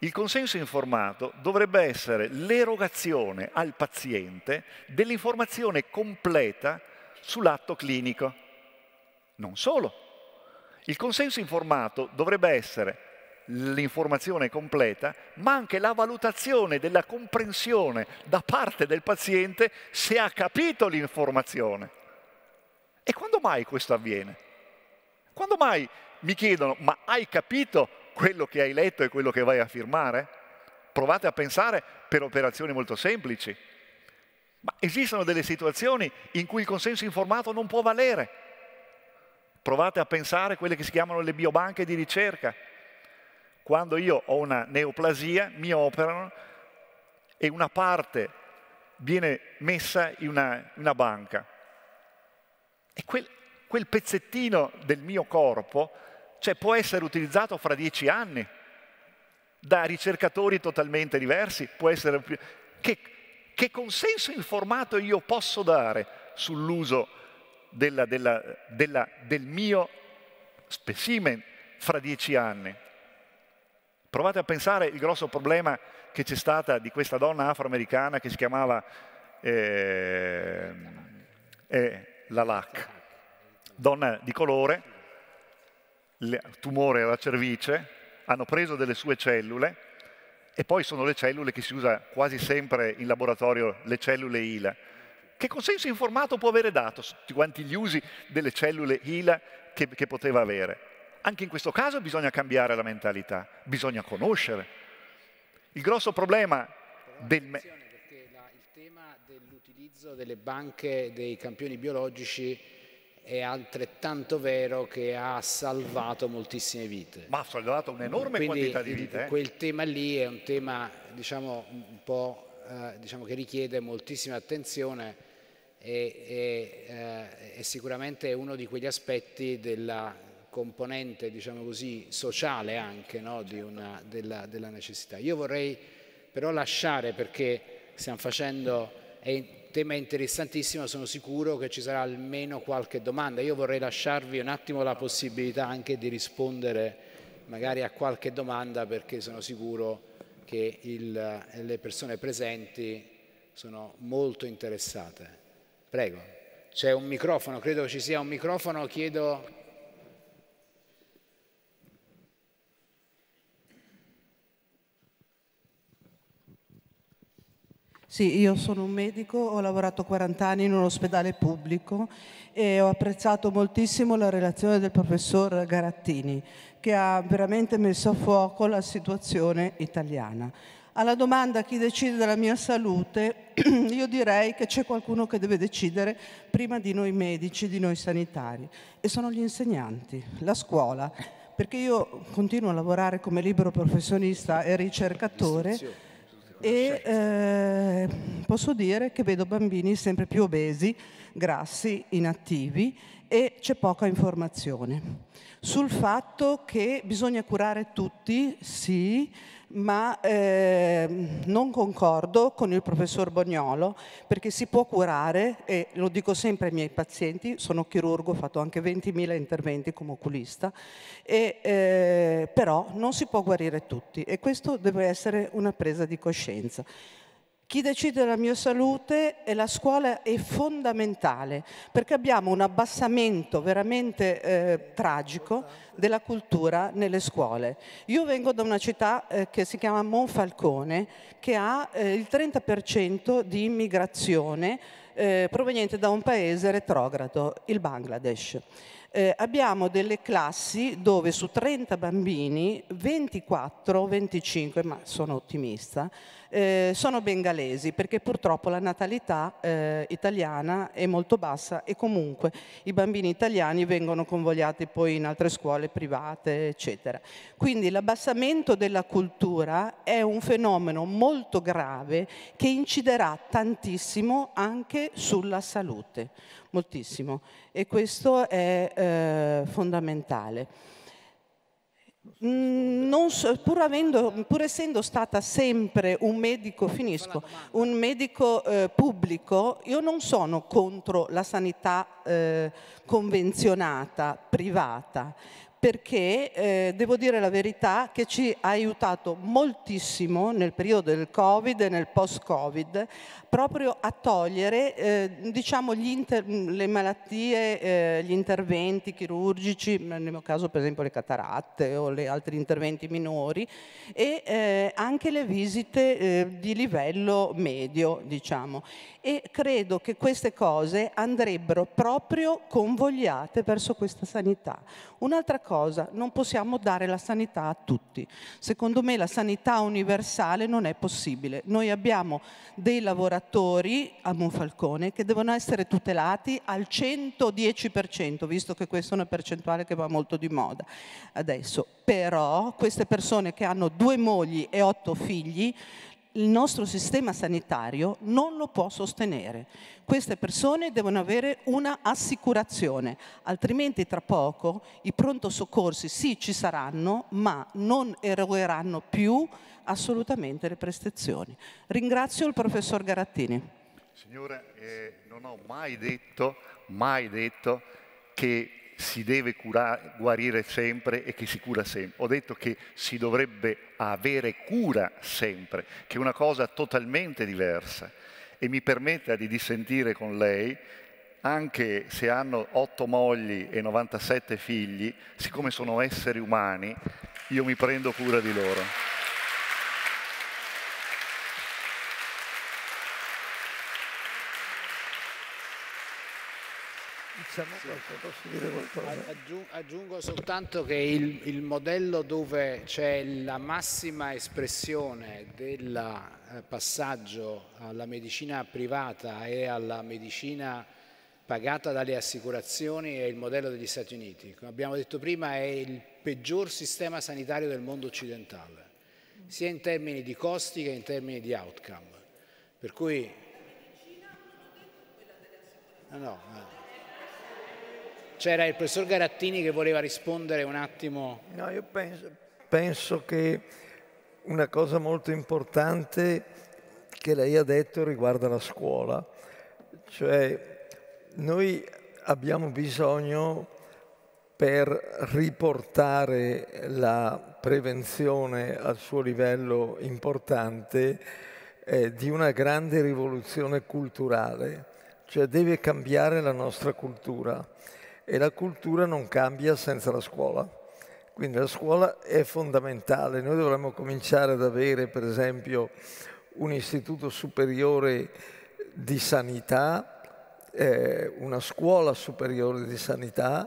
il consenso informato dovrebbe essere l'erogazione al paziente dell'informazione completa sull'atto clinico. Non solo. Il consenso informato dovrebbe essere l'informazione completa, ma anche la valutazione della comprensione da parte del paziente se ha capito l'informazione. E quando mai questo avviene? Quando mai mi chiedono, ma hai capito quello che hai letto e quello che vai a firmare? Provate a pensare per operazioni molto semplici. Ma esistono delle situazioni in cui il consenso informato non può valere. Provate a pensare a quelle che si chiamano le biobanche di ricerca. Quando io ho una neoplasia, mi operano e una parte viene messa in una, una banca. E quel, quel pezzettino del mio corpo, cioè, può essere utilizzato fra dieci anni da ricercatori totalmente diversi. Può essere più... che, che consenso informato io posso dare sull'uso della, della, della, del mio specimen fra dieci anni? Provate a pensare il grosso problema che c'è stata di questa donna afroamericana che si chiamava eh, eh, Lalak, donna di colore, tumore alla cervice, hanno preso delle sue cellule e poi sono le cellule che si usa quasi sempre in laboratorio, le cellule I L A. Che consenso informato può avere dato su tutti quanti gli usi delle cellule I L A che, che poteva avere? Anche in questo caso bisogna cambiare la mentalità, bisogna conoscere. Il grosso problema del... Perché la, il tema dell'utilizzo delle banche dei campioni biologici è altrettanto vero che ha salvato moltissime vite. Ma ha salvato un'enorme quantità di vite. Eh? Quel tema lì è un tema, diciamo, un po', eh, diciamo che richiede moltissima attenzione e, e, eh, e sicuramente è uno di quegli aspetti della... componente, diciamo così, sociale anche, no? Di una, della, della necessità. Io vorrei però lasciare, perché stiamo facendo, è un tema interessantissimo, sono sicuro che ci sarà almeno qualche domanda. Io vorrei lasciarvi un attimo la possibilità anche di rispondere magari a qualche domanda, perché sono sicuro che il, le persone presenti sono molto interessate. Prego. C'è un microfono, credo ci sia un microfono, chiedo... Sì, io sono un medico, ho lavorato quaranta anni in un ospedale pubblico e ho apprezzato moltissimo la relazione del professor Garattini, che ha veramente messo a fuoco la situazione italiana. Alla domanda chi decide della mia salute, io direi che c'è qualcuno che deve decidere prima di noi medici, di noi sanitari, e sono gli insegnanti, la scuola, perché io continuo a lavorare come libero professionista e ricercatore. E eh, posso dire che vedo bambini sempre più obesi, grassi, inattivi, e c'è poca informazione sul fatto che bisogna curare tutti, sì, ma eh, non concordo con il professor Boniolo, perché si può curare, e lo dico sempre ai miei pazienti, sono chirurgo, ho fatto anche ventimila interventi come oculista, e, eh, però non si può guarire tutti, e questo deve essere una presa di coscienza. Chi decide la mia salute e la scuola è fondamentale, perché abbiamo un abbassamento veramente eh, tragico della cultura nelle scuole. Io vengo da una città eh, che si chiama Monfalcone, che ha eh, il trenta per cento di immigrazione eh, proveniente da un paese retrogrado, il Bangladesh. Eh, abbiamo delle classi dove su trenta bambini, ventiquattro, venticinque, ma sono ottimista, eh, sono bengalesi, perché purtroppo la natalità eh, italiana è molto bassa e comunque i bambini italiani vengono convogliati poi in altre scuole private, eccetera. Quindi l'abbassamento della cultura è un fenomeno molto grave che inciderà tantissimo anche sulla salute. Moltissimo, e questo è eh, fondamentale. Non so, pur, avendo, pur essendo stata sempre un medico, finisco, un medico eh, pubblico, io non sono contro la sanità eh, convenzionata, privata, perché eh, devo dire la verità che ci ha aiutato moltissimo nel periodo del Covid e nel post-Covid proprio a togliere eh, diciamo gli inter le malattie, eh, gli interventi chirurgici, nel mio caso per esempio le cataratte o gli altri interventi minori, e eh, anche le visite eh, di livello medio, diciamo. E credo che queste cose andrebbero proprio convogliate verso questa sanità. Un'altra cosa, non possiamo dare la sanità a tutti. Secondo me la sanità universale non è possibile. Noi abbiamo dei lavoratori a Monfalcone che devono essere tutelati al cento dieci per cento, visto che questa è una percentuale che va molto di moda adesso. Però queste persone che hanno due mogli e otto figli, il nostro sistema sanitario non lo può sostenere. Queste persone devono avere una assicurazione, altrimenti tra poco i pronto soccorsi sì ci saranno, ma non erogheranno più assolutamente le prestazioni. Ringrazio il professor Garattini. Signora, eh, non ho mai detto, mai detto che si deve curare, guarire sempre e che si cura sempre. Ho detto che si dovrebbe avere cura sempre, che è una cosa totalmente diversa. E mi permetta di dissentire con lei, anche se hanno otto mogli e novantasette figli, siccome sono esseri umani, io mi prendo cura di loro. Aggiungo soltanto che il, il modello dove c'è la massima espressione del passaggio alla medicina privata e alla medicina pagata dalle assicurazioni è il modello degli Stati Uniti. Come abbiamo detto prima, è il peggior sistema sanitario del mondo occidentale, sia in termini di costi che in termini di outcome. Per cui... No, no, no. C'era il professor Garattini che voleva rispondere un attimo. No, io penso, penso che una cosa molto importante che lei ha detto riguarda la scuola. Cioè, noi abbiamo bisogno, per riportare la prevenzione al suo livello importante, eh, di una grande rivoluzione culturale. Cioè, deve cambiare la nostra cultura. E la cultura non cambia senza la scuola. Quindi la scuola è fondamentale. Noi dovremmo cominciare ad avere, per esempio, un istituto superiore di sanità, eh, una scuola superiore di sanità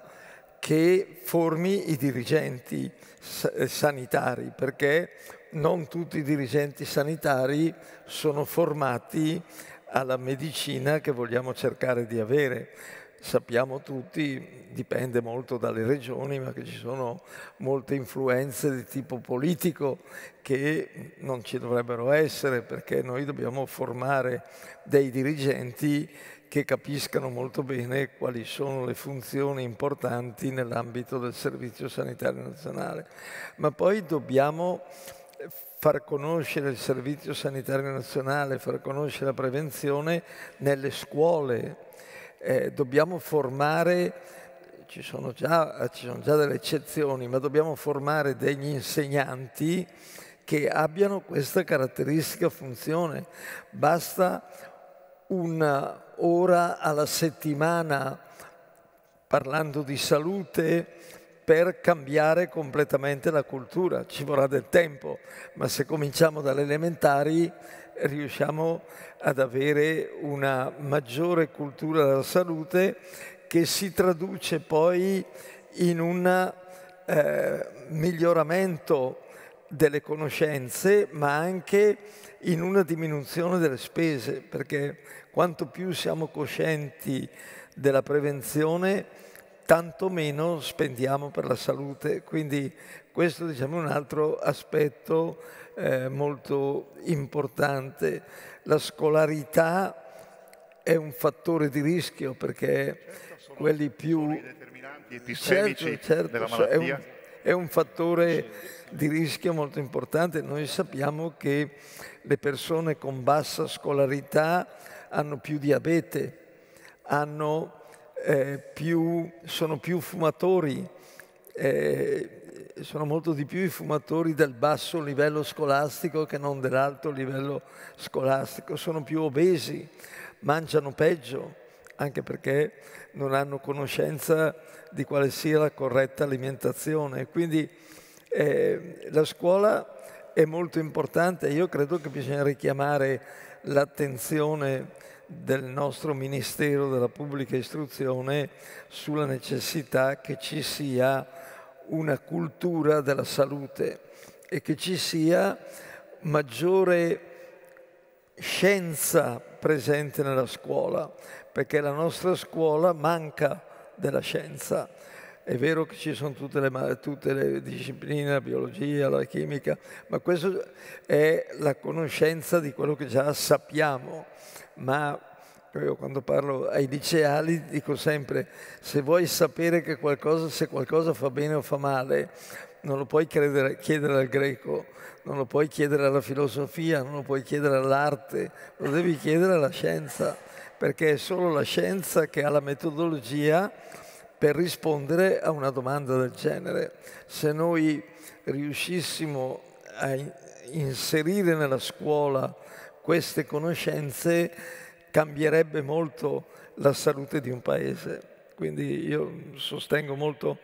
che formi i dirigenti sanitari, perché non tutti i dirigenti sanitari sono formati alla medicina che vogliamo cercare di avere. Sappiamo tutti, dipende molto dalle regioni, ma che ci sono molte influenze di tipo politico che non ci dovrebbero essere, perché noi dobbiamo formare dei dirigenti che capiscano molto bene quali sono le funzioni importanti nell'ambito del Servizio Sanitario Nazionale. Ma poi dobbiamo far conoscere il Servizio Sanitario Nazionale, far conoscere la prevenzione nelle scuole. Eh, dobbiamo formare, ci sono già, ci sono già delle eccezioni, ma dobbiamo formare degli insegnanti che abbiano questa caratteristica funzione. Basta un'ora alla settimana, parlando di salute, per cambiare completamente la cultura. Ci vorrà del tempo, ma se cominciamo dalle elementari riusciamo ad avere una maggiore cultura della salute che si traduce poi in un eh, miglioramento delle conoscenze, ma anche in una diminuzione delle spese, perché quanto più siamo coscienti della prevenzione, tanto meno spendiamo per la salute. Quindi questo, diciamo, è un altro aspetto eh, molto importante. La scolarità è un fattore di rischio, perché certo, quelli più... Sono i determinanti epistemici certo, certo, della malattia. È un, è un fattore di rischio molto importante. Noi sappiamo che le persone con bassa scolarità hanno più diabete, hanno, eh, più, sono più fumatori, eh, sono molto di più i fumatori del basso livello scolastico che non dell'alto livello scolastico, sono più obesi, mangiano peggio, anche perché non hanno conoscenza di quale sia la corretta alimentazione. Quindi eh, la scuola è molto importante. Io credo che bisogna richiamare l'attenzione del nostro Ministero della Pubblica Istruzione sulla necessità che ci sia una cultura della salute e che ci sia maggiore scienza presente nella scuola, perché la nostra scuola manca della scienza. È vero che ci sono tutte le, tutte le discipline, la biologia, la chimica, ma questa è la conoscenza di quello che già sappiamo. Ma io quando parlo ai liceali dico sempre: se vuoi sapere che qualcosa, se qualcosa fa bene o fa male, non lo puoi chiedere, chiedere al greco, non lo puoi chiedere alla filosofia, non lo puoi chiedere all'arte, lo devi chiedere alla scienza, perché è solo la scienza che ha la metodologia per rispondere a una domanda del genere. Se noi riuscissimo a inserire nella scuola queste conoscenze, cambierebbe molto la salute di un paese. Quindi io sostengo molto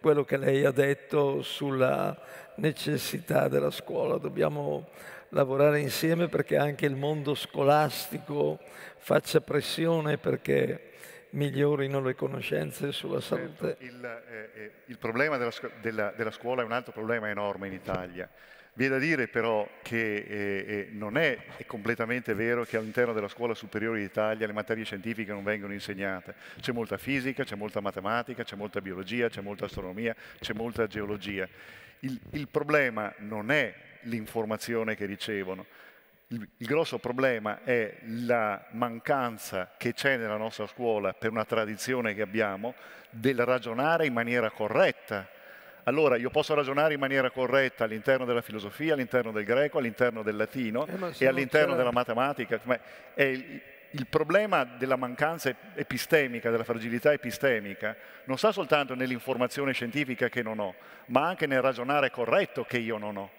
quello che lei ha detto sulla necessità della scuola. Dobbiamo lavorare insieme perché anche il mondo scolastico faccia pressione perché migliorino le conoscenze sulla salute. Il, eh, il problema della, della, della scuola è un altro problema enorme in Italia. Vi è da dire però che eh, non è, è completamente vero che all'interno della scuola superiore d'Italia le materie scientifiche non vengono insegnate. C'è molta fisica, c'è molta matematica, c'è molta biologia, c'è molta astronomia, c'è molta geologia. Il, il problema non è l'informazione che ricevono. Il, il grosso problema è la mancanza che c'è nella nostra scuola, per una tradizione che abbiamo, del ragionare in maniera corretta. Allora, io posso ragionare in maniera corretta all'interno della filosofia, all'interno del greco, all'interno del latino eh, e all'interno della matematica. Ma è il, il problema della mancanza epistemica, della fragilità epistemica, non sta soltanto nell'informazione scientifica che non ho, ma anche nel ragionare corretto che io non ho.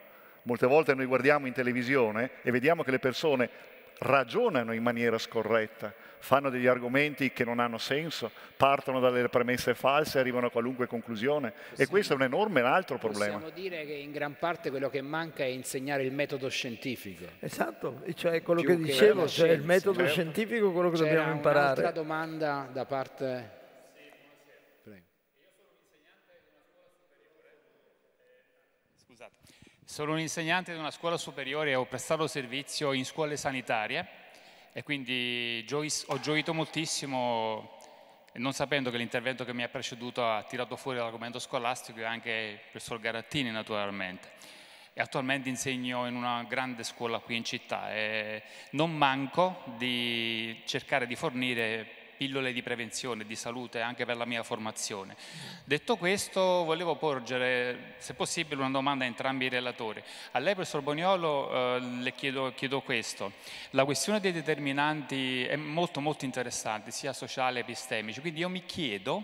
Molte volte noi guardiamo in televisione e vediamo che le persone ragionano in maniera scorretta, fanno degli argomenti che non hanno senso, partono dalle premesse false, arrivano a qualunque conclusione. Possiamo, e questo è un enorme altro problema. Possiamo dire che in gran parte quello che manca è insegnare il metodo scientifico. Esatto, cioè quello che, che dicevo, cioè il metodo certo. scientifico è quello che dobbiamo imparare. C'era un'altra domanda da parte... Sono un insegnante di una scuola superiore e ho prestato servizio in scuole sanitarie e quindi ho gioito moltissimo, non sapendo che l'intervento che mi ha preceduto ha tirato fuori l'argomento scolastico, e anche il professor Garattini naturalmente. E attualmente insegno in una grande scuola qui in città e non manco di cercare di fornire pillole di prevenzione, di salute anche per la mia formazione. Detto questo, volevo porgere, se possibile, una domanda a entrambi i relatori. A lei, professor Boniolo, eh, le chiedo, chiedo questo. La questione dei determinanti è molto, molto interessante, sia sociale che epistemici. Quindi io mi chiedo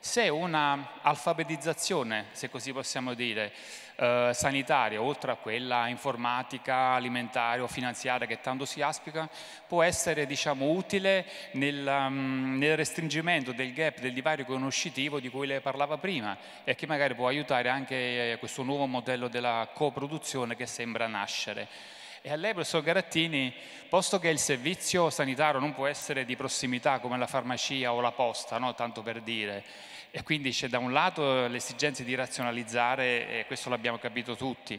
se una alfabetizzazione, se così possiamo dire, eh, sanitaria, oltre a quella informatica, alimentare o finanziaria che tanto si aspica, può essere, diciamo, utile nel, um, nel restringimento del gap, del divario conoscitivo di cui lei parlava prima, e che magari può aiutare anche eh, questo nuovo modello della coproduzione che sembra nascere. E a lei, professor Garattini, posto che il servizio sanitario non può essere di prossimità come la farmacia o la posta, no? Tanto per dire, e quindi c'è da un lato l'esigenza di razionalizzare, e questo l'abbiamo capito tutti,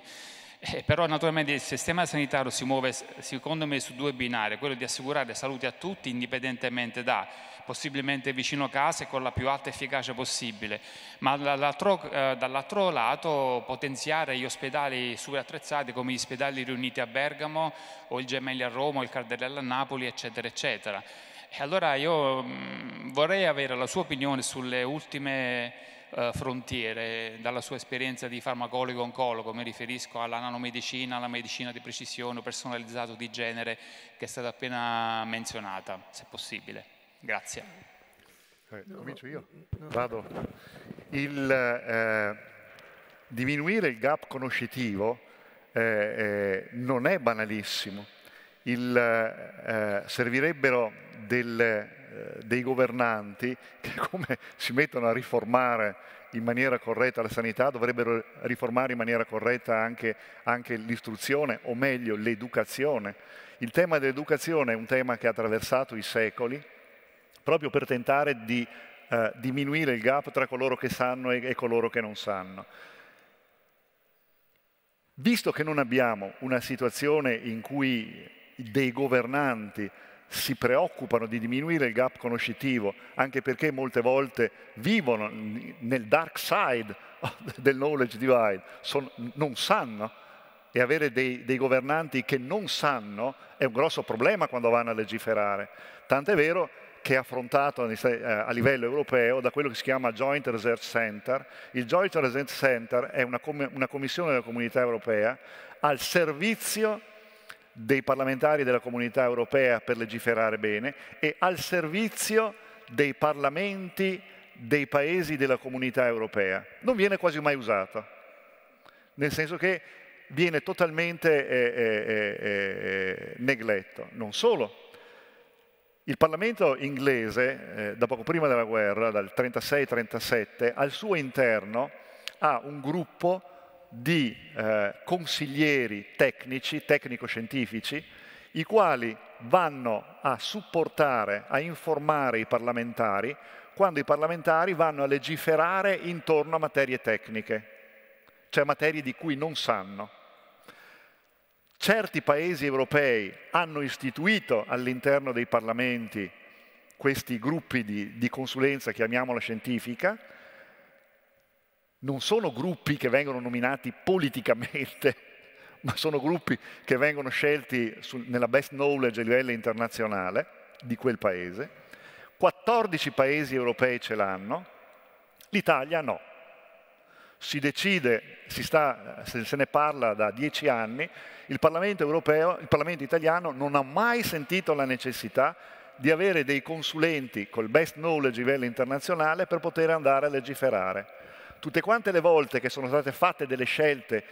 eh, però naturalmente il sistema sanitario si muove secondo me su due binari: quello di assicurare salute a tutti indipendentemente da, possibilmente vicino a casa e con la più alta efficacia possibile, ma dall'altro eh, dall'altro lato potenziare gli ospedali super attrezzati come gli ospedali riuniti a Bergamo o il Gemelli a Roma o il Cardarelli a Napoli, eccetera eccetera. E allora io mh, vorrei avere la sua opinione sulle ultime eh, frontiere. Dalla sua esperienza di farmacologo-oncologo mi riferisco alla nanomedicina, alla medicina di precisione o personalizzato di genere che è stata appena menzionata, se possibile. Grazie. Eh, comincio io? Vado. Il, eh, diminuire il gap conoscitivo eh, eh, non è banalissimo. Il, eh, servirebbero del, eh, dei governanti che, come si mettono a riformare in maniera corretta la sanità, dovrebbero riformare in maniera corretta anche, anche l'istruzione, o meglio l'educazione. Il tema dell'educazione è un tema che ha attraversato i secoli, proprio per tentare di eh, diminuire il gap tra coloro che sanno e, e coloro che non sanno. Visto che non abbiamo una situazione in cui dei governanti si preoccupano di diminuire il gap conoscitivo, anche perché molte volte vivono nel dark side del knowledge divide, sono, non sanno, e avere dei, dei governanti che non sanno è un grosso problema quando vanno a legiferare. Tant'è vero che è affrontato a livello europeo da quello che si chiama Joint Research Center. Il Joint Research Center è una, com una commissione della Comunità Europea al servizio dei parlamentari della Comunità Europea per legiferare bene e al servizio dei parlamenti dei paesi della Comunità Europea. Non viene quasi mai usato, nel senso che viene totalmente eh, eh, eh, negletto. Non solo. Il Parlamento inglese, eh, da poco prima della guerra, dal trentasei trentasette, al suo interno ha un gruppo di eh, consiglieri tecnici, tecnico-scientifici, i quali vanno a supportare, a informare i parlamentari quando i parlamentari vanno a legiferare intorno a materie tecniche, cioè materie di cui non sanno. Certi paesi europei hanno istituito all'interno dei parlamenti questi gruppi di, di consulenza, chiamiamola scientifica. Non sono gruppi che vengono nominati politicamente, ma sono gruppi che vengono scelti su, nella best knowledge a livello internazionale di quel paese. quattordici paesi europei ce l'hanno, l'Italia no. Si decide, si sta, se ne parla da dieci anni, il Parlamento europeo, il Parlamento italiano non ha mai sentito la necessità di avere dei consulenti col best knowledge a livello internazionale per poter andare a legiferare. Tutte quante le volte che sono state fatte delle scelte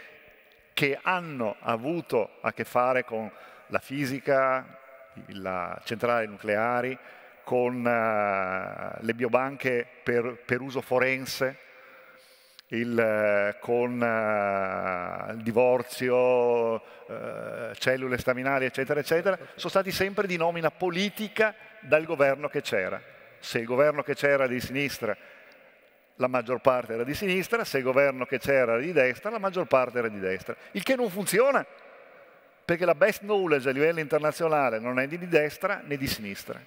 che hanno avuto a che fare con la fisica, le centrali nucleari, con uh, le biobanche per, per uso forense, il, uh, con uh, il divorzio, uh, cellule staminali, eccetera, eccetera, sono stati sempre di nomina politica dal governo che c'era. Se il governo che c'era di sinistra, la maggior parte era di sinistra, se il governo che c'era era di destra, la maggior parte era di destra. Il che non funziona, perché la best knowledge a livello internazionale non è né di destra né di sinistra.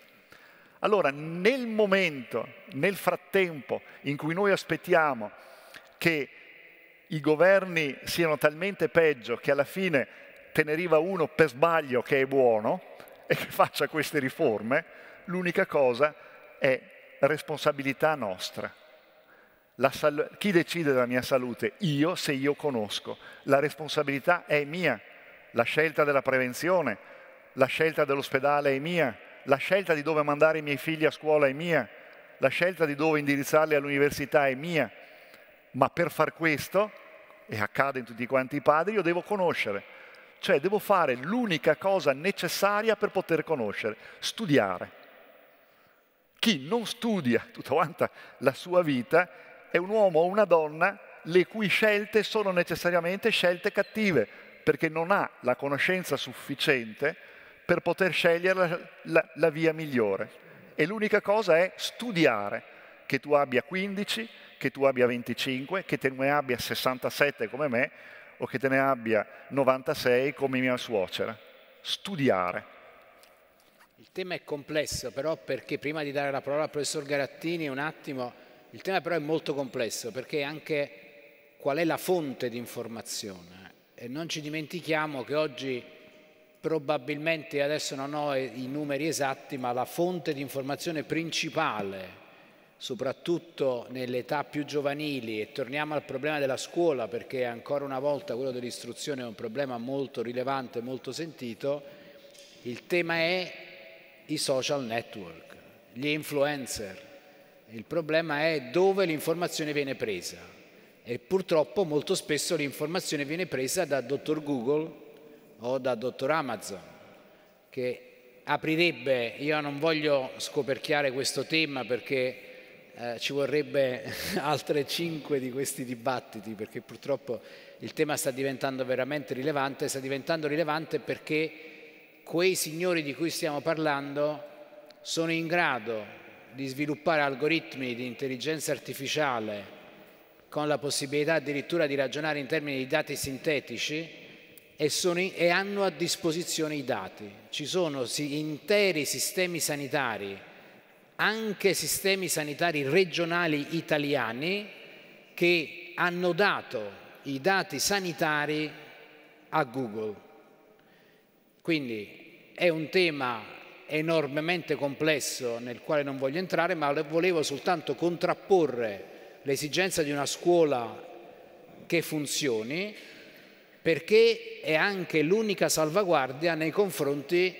Allora, nel momento, nel frattempo, in cui noi aspettiamo che i governi siano talmente peggio che alla fine te ne arriva uno per sbaglio che è buono e che faccia queste riforme, l'unica cosa è responsabilità nostra. La chi decide della mia salute? Io, se io conosco. La responsabilità è mia, la scelta della prevenzione, la scelta dell'ospedale è mia, la scelta di dove mandare i miei figli a scuola è mia, la scelta di dove indirizzarli all'università è mia. Ma per far questo, e accade in tutti quanti i padri, io devo conoscere. Cioè devo fare l'unica cosa necessaria per poter conoscere, studiare. Chi non studia tutta quanta la sua vita è un uomo o una donna le cui scelte sono necessariamente scelte cattive, perché non ha la conoscenza sufficiente per poter scegliere la, la, la via migliore. E l'unica cosa è studiare. Che tu abbia quindici, che tu abbia venticinque, che te ne abbia sessantasette come me, o che te ne abbia novantasei come mia suocera. Studiare. Il tema è complesso, però, perché prima di dare la parola al professor Garattini un attimo... Il tema però è molto complesso, perché anche qual è la fonte di informazione, e non ci dimentichiamo che oggi probabilmente, adesso non ho i numeri esatti, ma la fonte di informazione principale soprattutto nell'età più giovanili, e torniamo al problema della scuola, perché ancora una volta quello dell'istruzione è un problema molto rilevante, molto sentito. Il tema è i social network, gli influencer. Il problema è dove l'informazione viene presa, e purtroppo molto spesso l'informazione viene presa da dottor Google o da dottor Amazon, che aprirebbe, io non voglio scoperchiare questo tema perché eh, ci vorrebbe altre cinque di questi dibattiti, perché purtroppo il tema sta diventando veramente rilevante, sta diventando rilevante perché quei signori di cui stiamo parlando sono in grado di sviluppare algoritmi di intelligenza artificiale con la possibilità addirittura di ragionare in termini di dati sintetici, e, sono, e hanno a disposizione i dati. Ci sono interi sistemi sanitari, anche sistemi sanitari regionali italiani, che hanno dato i dati sanitari a Google. Quindi è un tema enormemente complesso nel quale non voglio entrare, ma volevo soltanto contrapporre l'esigenza di una scuola che funzioni, perché è anche l'unica salvaguardia nei confronti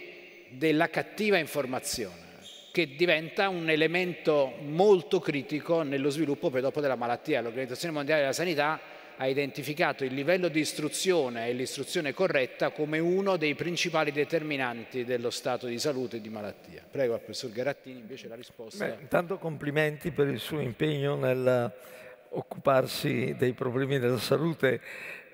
della cattiva informazione, che diventa un elemento molto critico nello sviluppo poi dopo della malattia. L'Organizzazione Mondiale della Sanità ha identificato il livello di istruzione e l'istruzione corretta come uno dei principali determinanti dello stato di salute e di malattia. Prego al professor Garattini invece la risposta. Beh, intanto complimenti per il suo impegno nell'occuparsi dei problemi della salute,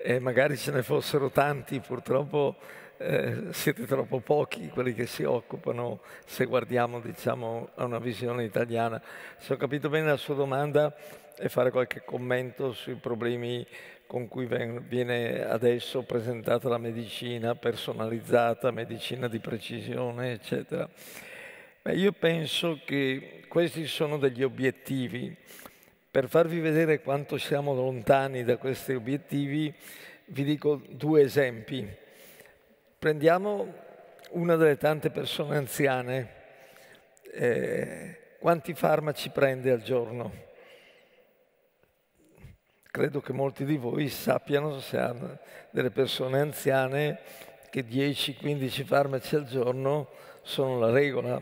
e magari ce ne fossero tanti, purtroppo eh, siete troppo pochi quelli che si occupano, se guardiamo, diciamo, a una visione italiana. Se ho capito bene la sua domanda, e fare qualche commento sui problemi con cui viene adesso presentata la medicina personalizzata, medicina di precisione, eccetera. Beh, io penso che questi sono degli obiettivi. Per farvi vedere quanto siamo lontani da questi obiettivi, vi dico due esempi. Prendiamo una delle tante persone anziane. Eh, quanti farmaci prende al giorno? Credo che molti di voi sappiano, se hanno delle persone anziane, che dieci quindici farmaci al giorno sono la regola.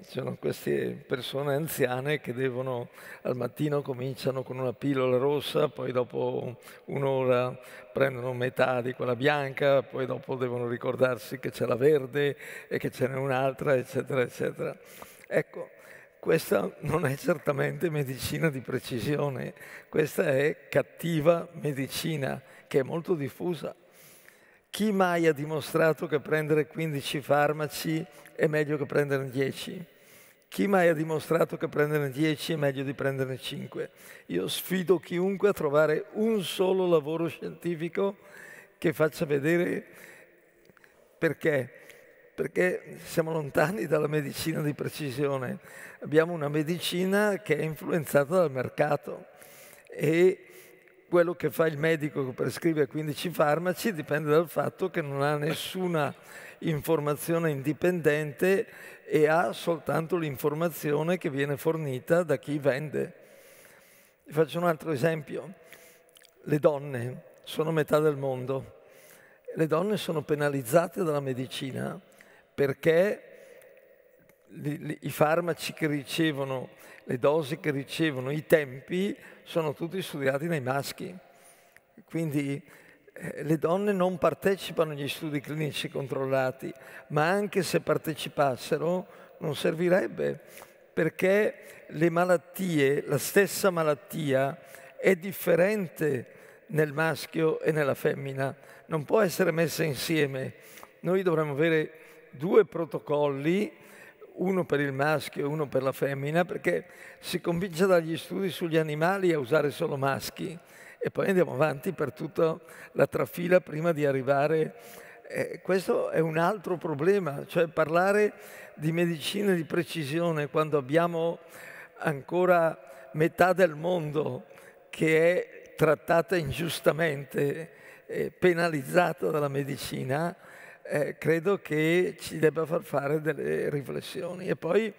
Sono queste persone anziane che devono, al mattino cominciano con una pillola rossa, poi dopo un'ora prendono metà di quella bianca, poi dopo devono ricordarsi che c'è la verde e che ce n'è un'altra, eccetera, eccetera. Ecco, questa non è certamente medicina di precisione, questa è cattiva medicina che è molto diffusa. Chi mai ha dimostrato che prendere quindici farmaci è meglio che prenderne dieci? Chi mai ha dimostrato che prenderne dieci è meglio di prenderne cinque? Io sfido chiunque a trovare un solo lavoro scientifico che faccia vedere perché. Perché siamo lontani dalla medicina di precisione. Abbiamo una medicina che è influenzata dal mercato, e quello che fa il medico che prescrive quindici farmaci dipende dal fatto che non ha nessuna informazione indipendente e ha soltanto l'informazione che viene fornita da chi vende. Vi faccio un altro esempio. Le donne sono metà del mondo. Le donne sono penalizzate dalla medicina perché i farmaci che ricevono, le dosi che ricevono, i tempi sono tutti studiati dai maschi. Quindi eh, le donne non partecipano agli studi clinici controllati, ma anche se partecipassero non servirebbe, perché le malattie, la stessa malattia è differente nel maschio e nella femmina, non può essere messa insieme. Noi dovremmo avere due protocolli, uno per il maschio e uno per la femmina, perché si comincia dagli studi sugli animali a usare solo maschi e poi andiamo avanti per tutta la trafila prima di arrivare. Eh, questo è un altro problema, cioè parlare di medicina di precisione quando abbiamo ancora metà del mondo che è trattata ingiustamente, eh, penalizzata dalla medicina, eh, credo che ci debba far fare delle riflessioni. E poi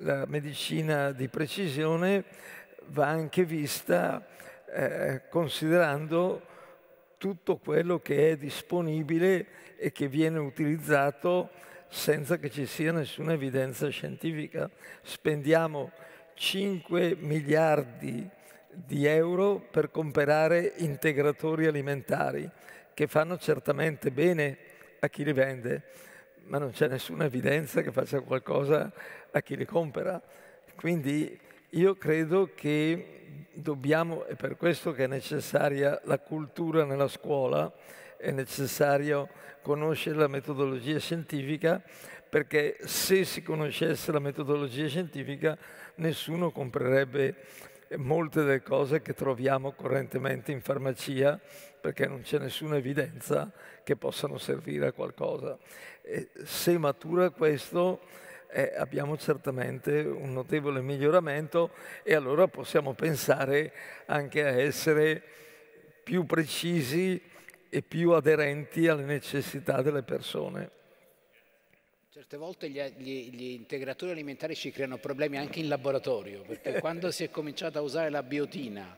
la medicina di precisione va anche vista eh, considerando tutto quello che è disponibile e che viene utilizzato senza che ci sia nessuna evidenza scientifica. Spendiamo cinque miliardi di euro per comprare integratori alimentari che fanno certamente bene a chi li vende, ma non c'è nessuna evidenza che faccia qualcosa a chi li compra. Quindi io credo che dobbiamo, e per questo che è necessaria la cultura nella scuola, è necessario conoscere la metodologia scientifica, perché se si conoscesse la metodologia scientifica nessuno comprerebbe molte delle cose che troviamo correntemente in farmacia, perché non c'è nessuna evidenza che possano servire a qualcosa. E se matura questo, eh, abbiamo certamente un notevole miglioramento, e allora possiamo pensare anche a essere più precisi e più aderenti alle necessità delle persone. Certe volte gli, gli, gli integratori alimentari ci creano problemi anche in laboratorio, perché quando si è cominciato a usare la biotina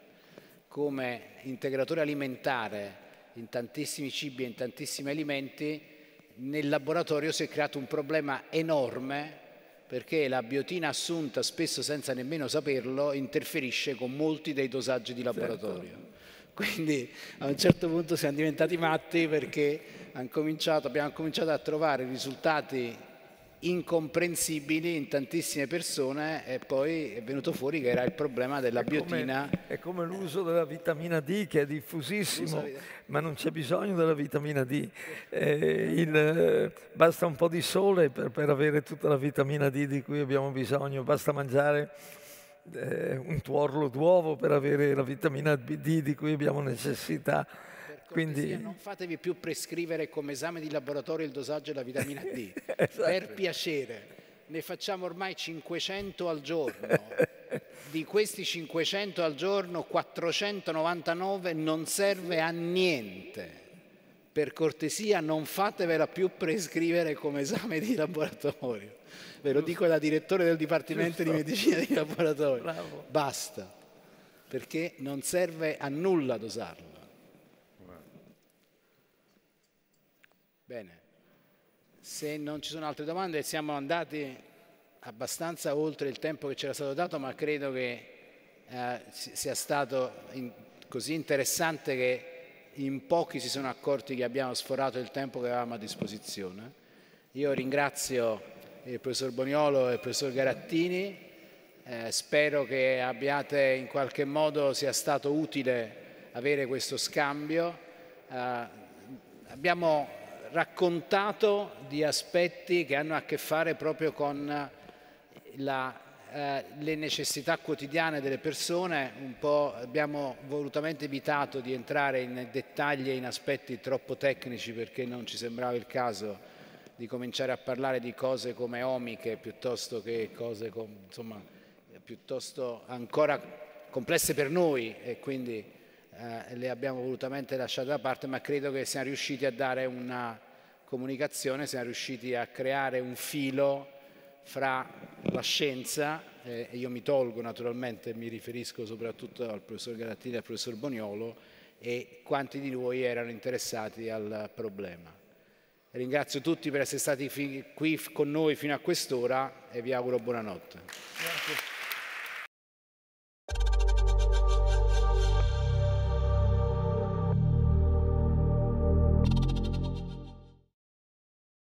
come integratore alimentare in tantissimi cibi e in tantissimi alimenti, nel laboratorio si è creato un problema enorme, perché la biotina assunta spesso senza nemmeno saperlo interferisce con molti dei dosaggi di laboratorio. Certo. Quindi a un certo punto siamo diventati matti, perché hanno cominciato, abbiamo cominciato a trovare risultati incomprensibili in tantissime persone, e poi è venuto fuori che era il problema della biotina. È come, come l'uso della vitamina D, che è diffusissimo, ma non c'è bisogno della vitamina D. Eh, il, basta un po' di sole per, per avere tutta la vitamina D di cui abbiamo bisogno, basta mangiare eh, un tuorlo d'uovo per avere la vitamina D di cui abbiamo necessità. Quindi non fatevi più prescrivere come esame di laboratorio il dosaggio della vitamina D, esatto. Per piacere, ne facciamo ormai cinquecento al giorno, di questi cinquecento al giorno quattrocentonovantanove non serve a niente, per cortesia non fatevela più prescrivere come esame di laboratorio, ve lo dico da direttore del Dipartimento Giusto. di Medicina di Laboratorio, Bravo. basta, perché non serve a nulla dosarlo. Bene, se non ci sono altre domande, siamo andati abbastanza oltre il tempo che c'era stato dato, ma credo che eh, sia stato in, così interessante che in pochi si sono accorti che abbiamo sforato il tempo che avevamo a disposizione. Io ringrazio il professor Boniolo e il professor Garattini, eh, spero che abbiate in qualche modo, sia stato utile avere questo scambio. Eh, abbiamo raccontato di aspetti che hanno a che fare proprio con la, eh, le necessità quotidiane delle persone, un po' abbiamo volutamente evitato di entrare in dettagli e in aspetti troppo tecnici, perché non ci sembrava il caso di cominciare a parlare di cose come omiche piuttosto che cose com- insomma, piuttosto ancora complesse per noi, e quindi Eh, le abbiamo volutamente lasciate da parte, ma credo che siamo riusciti a dare una comunicazione, siamo riusciti a creare un filo fra la scienza, eh, e io mi tolgo naturalmente, mi riferisco soprattutto al professor Garattini e al professor Boniolo, e quanti di voi erano interessati al problema. Ringrazio tutti per essere stati qui con noi fino a quest'ora e vi auguro buonanotte. Grazie.